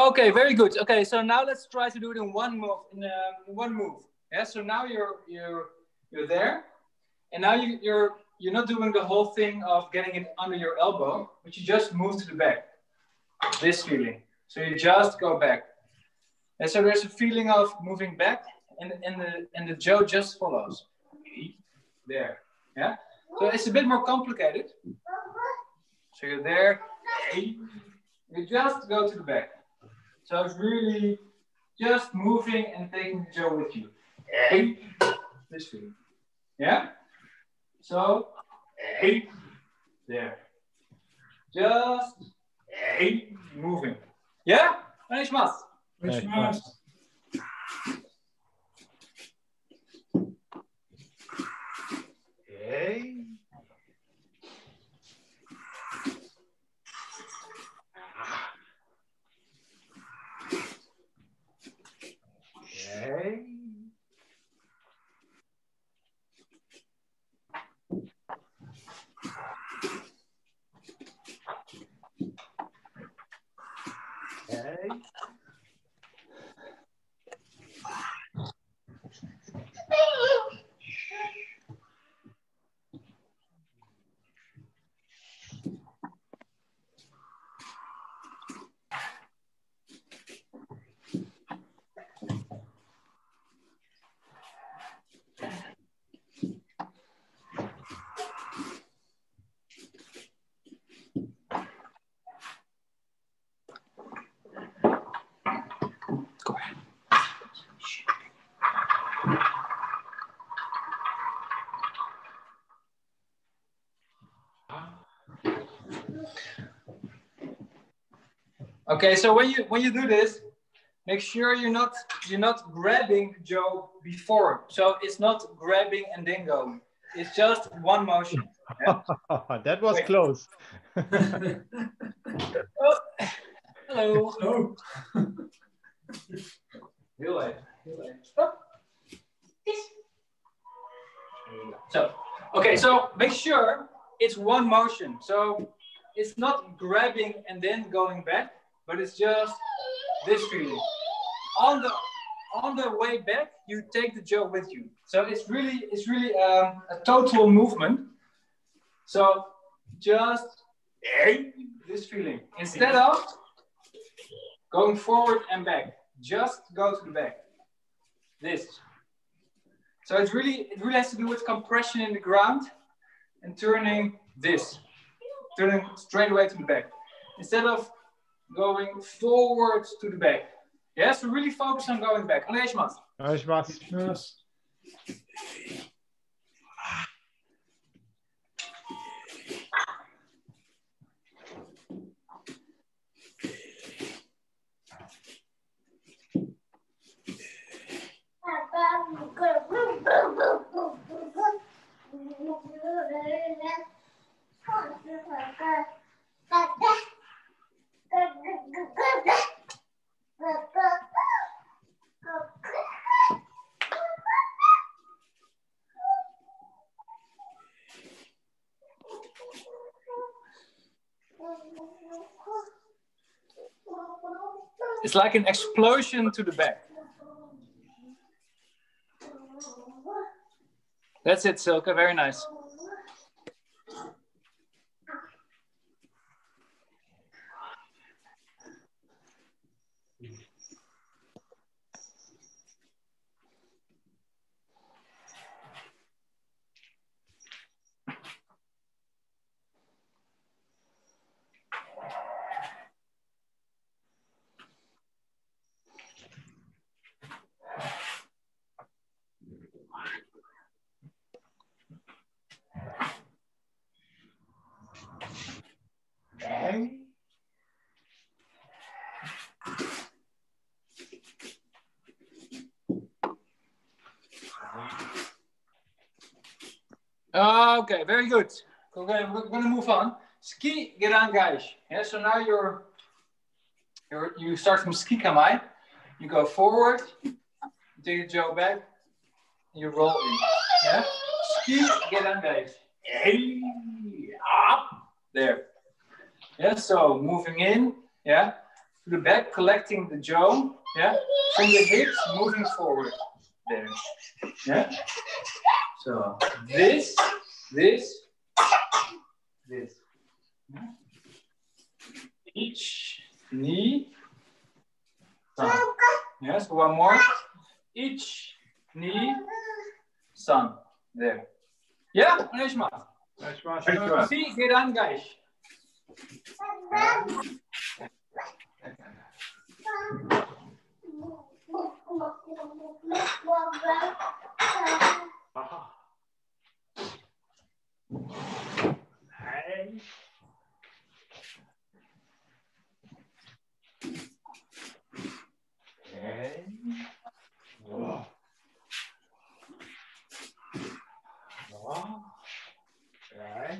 Okay, very good. Okay, so now let's try to do it in one move. In uh, one move. Yeah. So now you're you're you're there, and now you, you're you're not doing the whole thing of getting it under your elbow, but you just move to the back. This feeling. So you just go back, and so there's a feeling of moving back, and and the and the jo just follows. There. Yeah. So it's a bit more complicated. So you're there. You just go to the back. So it's really just moving and taking the jo with you. Hey. This way. Yeah? So, hey. There. Just hey. Moving. Yeah? And Shimas. Shimas. Hey. Okay. Okay. Okay, so when you when you do this, make sure you're not you're not grabbing the jo before. So it's not grabbing and then going. It's just one motion. Yeah? That was Wait. Close. Oh, hello. Hello. Heel. Heel. Stop. This. So, okay, so make sure it's one motion. So it's not grabbing and then going back, but it's just this feeling. On the on the way back, you take the jo with you. So it's really it's really um, a total movement. So just this feeling instead of going forward and back. Just go to the back. This. So it's really it really has to do with compression in the ground and turning this, turning straight away to the back instead of going forward to the back. Yes, we really focus on going back. Andrea, Shimas. Shimas. It's like an explosion to the back. That's it, Silke, very nice. Okay, very good. Okay, we're going to move on. Ski Gedan Gaeshi. Yeah, so now you're, you're, you start from ski kamae. You go forward, do your jo back, and you roll in. Yeah? Ski Gedan Gaeshi. Hey, up. There. Yeah, so moving in, yeah, to the back, collecting the jo, yeah, from the hips, moving forward. There. Yeah? So this. This, this, each knee, sun. Yes, one more, each knee, sun. There. Yeah, let's go. Let's go. Let's go. Let's go. Hey. Hey. Whoa. Whoa. Hey.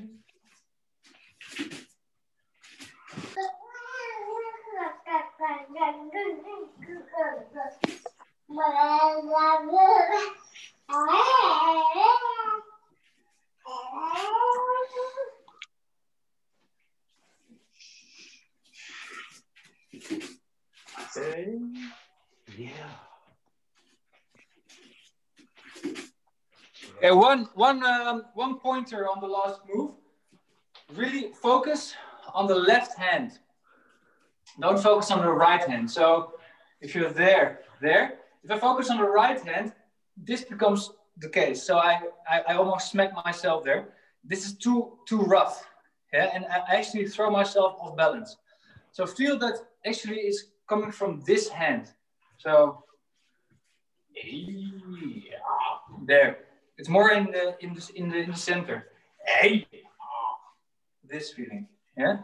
Yeah. Okay, one, one, um, one pointer on the last move. Really focus on the left hand. Don't focus on the right hand. So if you're there, there. If I focus on the right hand, this becomes the case. So I, I, I almost smack myself there. This is too, too rough. Yeah, and I actually throw myself off balance. So feel that actually it's coming from this hand. So there. It's more in the in the in the, in the center. This feeling. Yeah.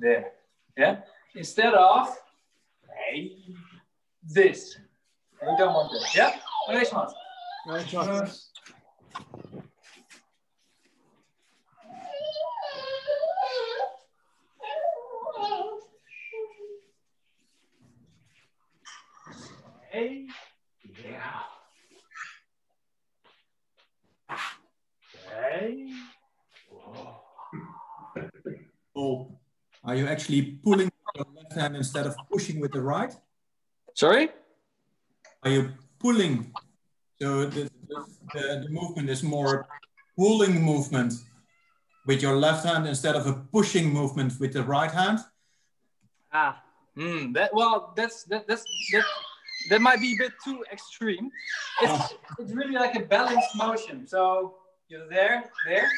There. Yeah. Instead of this. We don't want this. Yeah? Nice one. Nice one. Hey, yeah. Are you actually pulling with the left hand instead of pushing with the right? Sorry? Are you pulling? So the, the, the, the movement is more pulling movement with your left hand instead of a pushing movement with the right hand. Ah, mm, that, well, that's, that, that's, that, that might be a bit too extreme. It's, ah. it's really like a balanced motion. So you're there, there.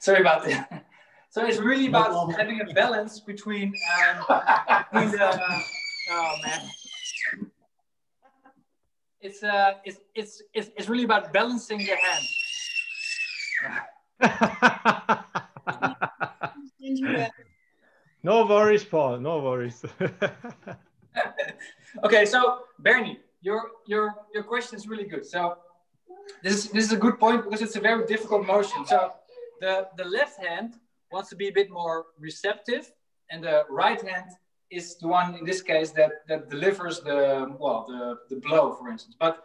Sorry about that. So it's really about having a balance between, um, between the, uh, oh man. It's, uh, it's, it's, it's, it's really about balancing the hand. No worries, Paul, no worries. Okay, so Bernie, your, your, your question is really good. So this, this is a good point because it's a very difficult motion. So the, the left hand wants to be a bit more receptive, and the right hand is the one in this case that, that delivers the, well, the, the blow, for instance. But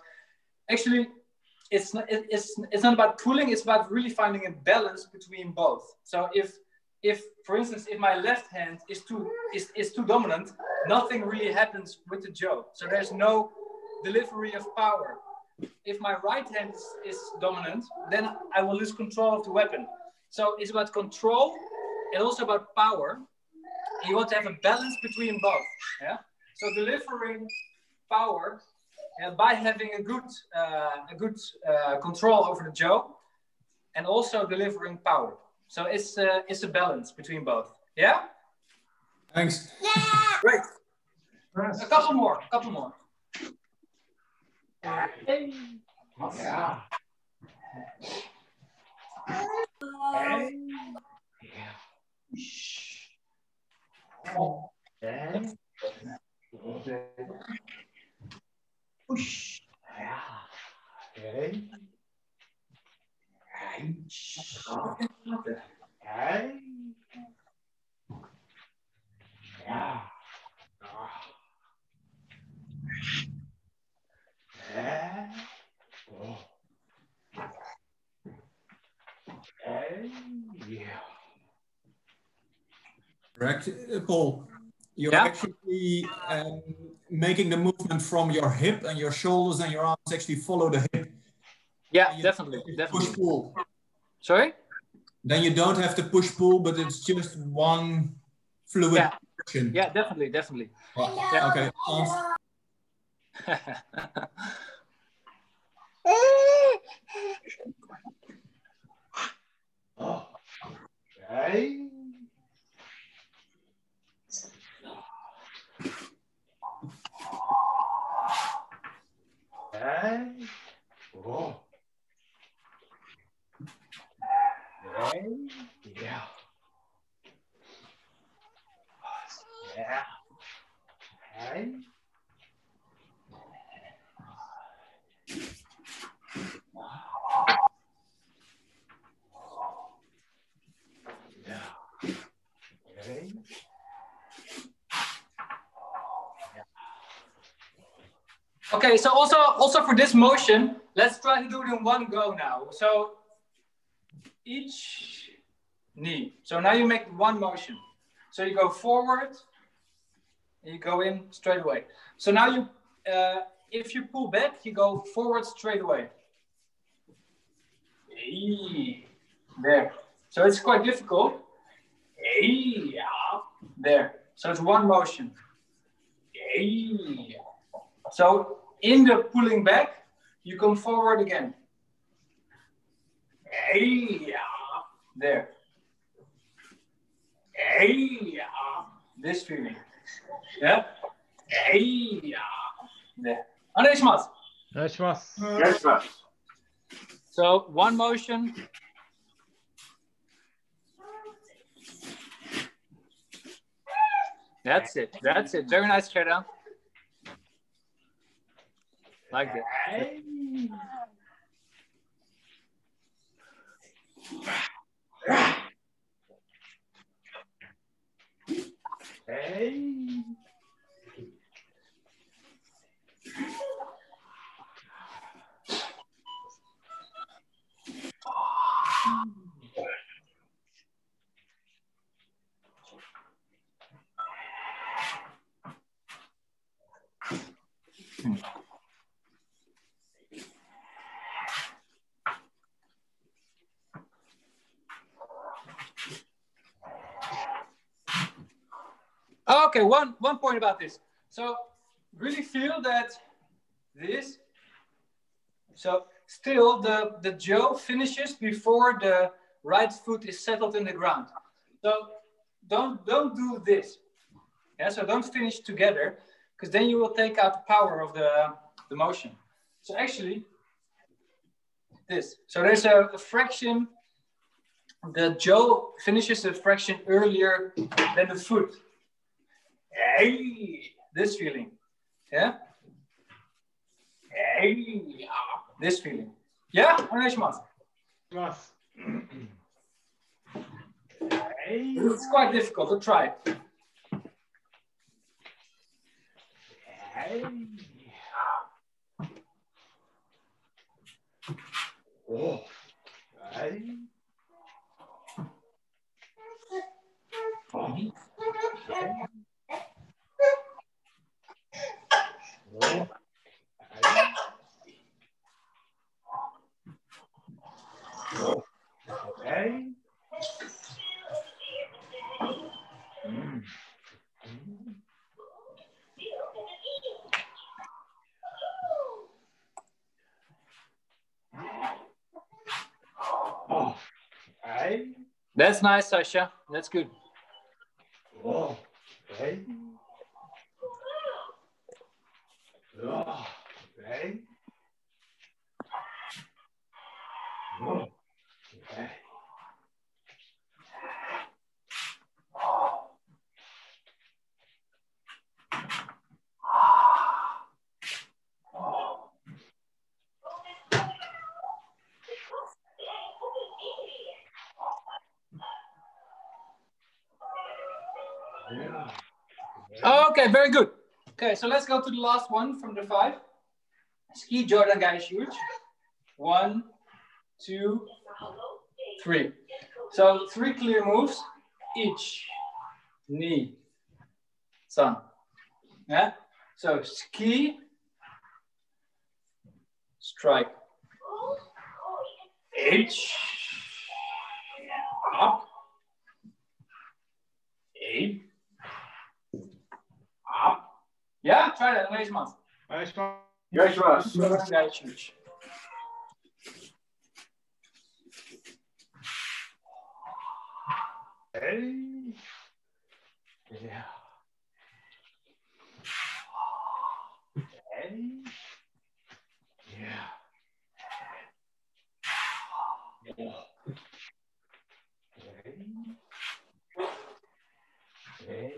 actually, it's not, it, it's, it's not about pulling, it's about really finding a balance between both. So if, if for instance, if my left hand is too, is, is too dominant, nothing really happens with the jo. So there's no delivery of power. If my right hand is, is dominant, then I will lose control of the weapon. So it's about control and also about power. You want to have a balance between both. Yeah? So delivering power uh, by having a good, uh, a good uh, control over the jo, and also delivering power. So it's, uh, it's a balance between both. Yeah? Thanks. Yeah. Great. Yes. A couple more, a couple more. Hey. Yeah. Hey. Yeah. Oh. Yeah. Push. Yeah. Okay. Okay. Yeah. Yeah. Oh. Okay. Yeah. Correct, Paul. You're yeah. actually um, making the movement from your hip and your shoulders and your arms actually follow the hip. Yeah, definitely. definitely. Push pull. Sorry? Then you don't have to push pull, but it's just one fluid yeah. motion. Yeah, definitely, definitely. Wow. Yeah. Okay. Oh. Okay. Okay. Oh. Okay. Yeah. Yeah. Okay. Yeah. Okay. Okay, so also, also for this motion, let's try to do it in one go now. So each knee. So now you make one motion. So you go forward, and you go in straight away. So now you, uh, if you pull back, you go forward straight away. There. So it's quite difficult. There. So it's one motion. So in the pulling back, you come forward again. There. This feeling. Yeah? There. Shimas. Shimas. So one motion. That's it. That's it. Very nice, Gedan. Like that. Hey. Pihan. Okay, one, one point about this. So really feel that this, so still the, the jo finishes before the right foot is settled in the ground. So don't, don't do this. Yeah, so don't finish together because then you will take out the power of the, the motion. So actually this, so there's a, a fraction, the jo finishes a fraction earlier than the foot. Hey, this feeling, yeah? Hey, this feeling. Yeah, or no, Shimas? Shimas. It's quite difficult, but try it. Hey. Oh. Hey. Oh. Hey. Okay. Mm. Oh. Hey. That's nice, Sascha. That's good. Oh. Hey. Oh, okay. Oh, okay. Yeah. Okay, very good. Okay, so let's go to the last one from the five. Ski Gedan Gaeshi. One, two, three. So three clear moves. Each, knee, san. Yeah. So ski, strike. Each, up, eight. Yeah, try that. Nice month. Nice month. Nice month. Nice month. Hey. Yeah. Hey. Yeah. Yeah. Hey. Hey.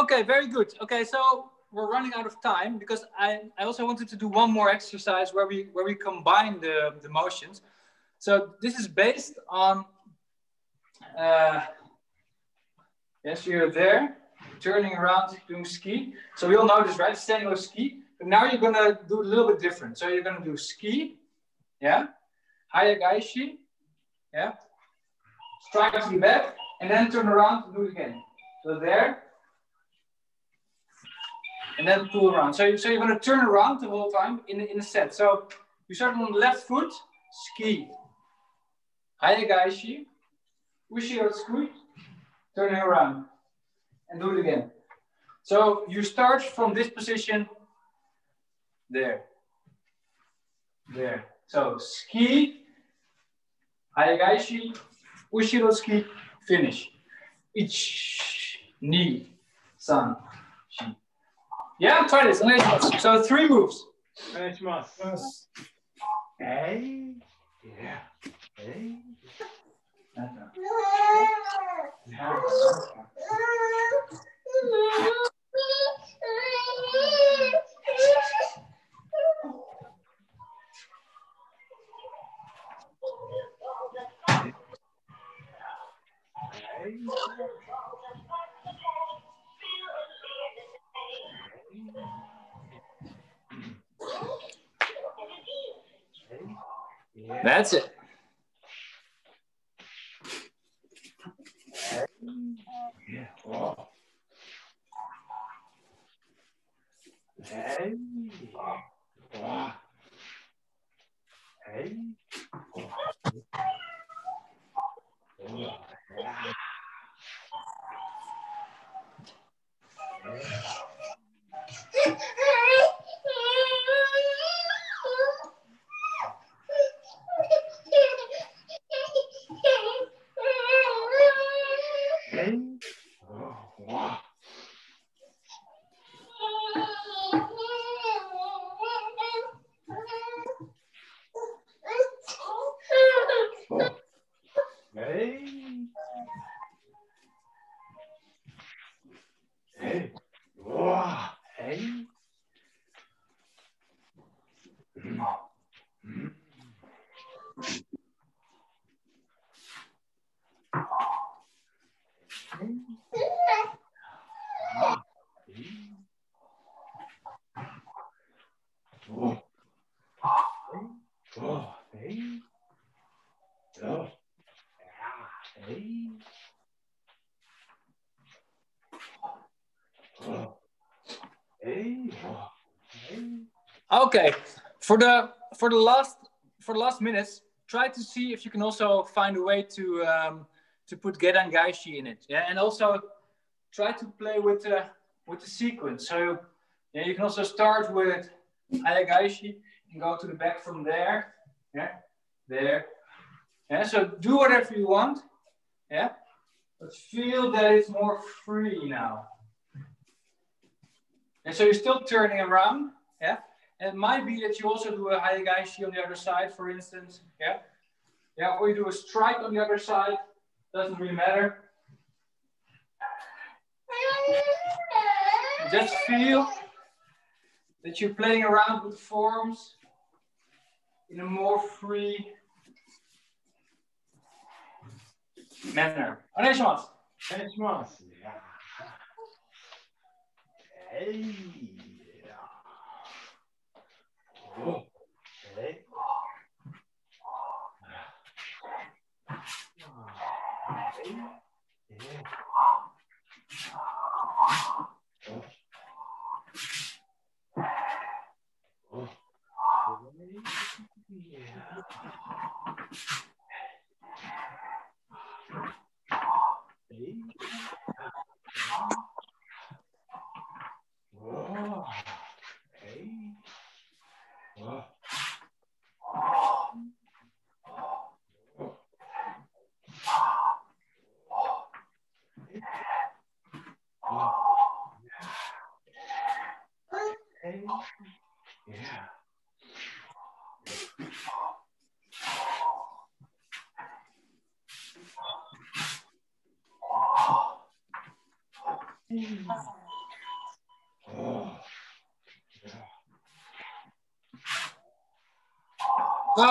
Okay, very good. Okay, so we're running out of time because I, I also wanted to do one more exercise where we where we combine the, the motions. So this is based on, uh, yes, you're there, turning around, doing ski. So we all know this, right? Zengo ski. But now you're gonna do a little bit different. So you're gonna do ski, yeah? Hayagaeshi, yeah? Striking back, and then turn around and do it again. So there. And then pull around. So, so you're gonna turn around the whole time in, in a set. So you start on the left foot, ski, Hayagaeshi, Ushirowaza, turning around, and do it again. So you start from this position, there, there. So ski, Hayagaeshi, Ushirowaza, finish. Ichi, ni, san, shi. Yeah, try this. So three moves. Hey, yeah. Hey. That's it. Yeah. Wow. Hey. Wow. Hey. Wow. Okay, for the for the last for the last minutes, try to see if you can also find a way to um, to put Gedan Gaeshi in it. Yeah, and also try to play with the uh, with the sequence. So yeah, you can also start with Hayagaeshi and go to the back from there. Yeah, there. Yeah, so do whatever you want. Yeah, but feel that it's more free now. And so you're still turning around. Yeah. It might be that you also do a Hayagaeshi on the other side, for instance, yeah? Yeah, or you do a strike on the other side, doesn't really matter. Just feel that you're playing around with forms in a more free manner. Oneshimasu. Oneshimasu. Hey. Oh,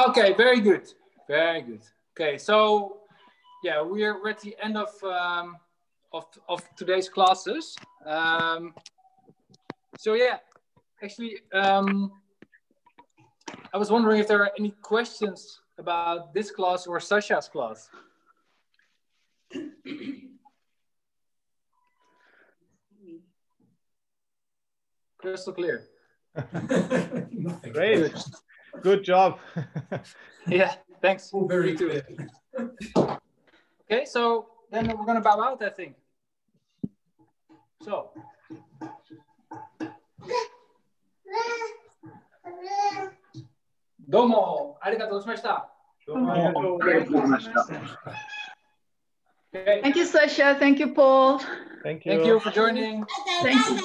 okay. Okay, very good, very good. Okay, so yeah, we're at the end of um, of of today's classes. Um, so yeah, actually, um, I was wondering if there are any questions about this class or Sascha's class. Crystal clear. Great. Good job. Yeah, thanks. Oh, very good. Okay, so then we're going to bow out, I think. So. Domo, arigatou gozaimashita. Domo, arigatou gozaimashita. Okay. Thank you, Sascha. Thank you, Paul. Thank you. Thank you for joining. Thank you.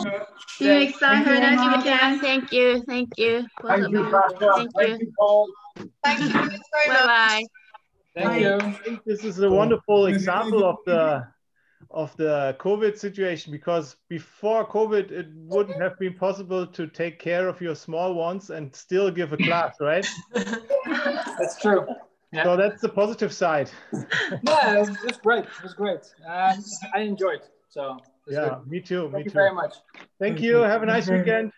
See you next time. Have a nice weekend. Thank you. Thank you. Thank you, Sascha. Thank, Thank you, Paul. Thank you. Bye-bye. Thank Bye. you. I think this is a wonderful example of the of the COVID situation, because before COVID, it wouldn't have been possible to take care of your small ones and still give a class, right? That's true. Yeah. So that's the positive side. Yeah, it was, it was great. It was great. Uh, I enjoyed it. So yeah, good. me too. Thank me you too. very much. Thank, Thank you. you. Have a nice weekend.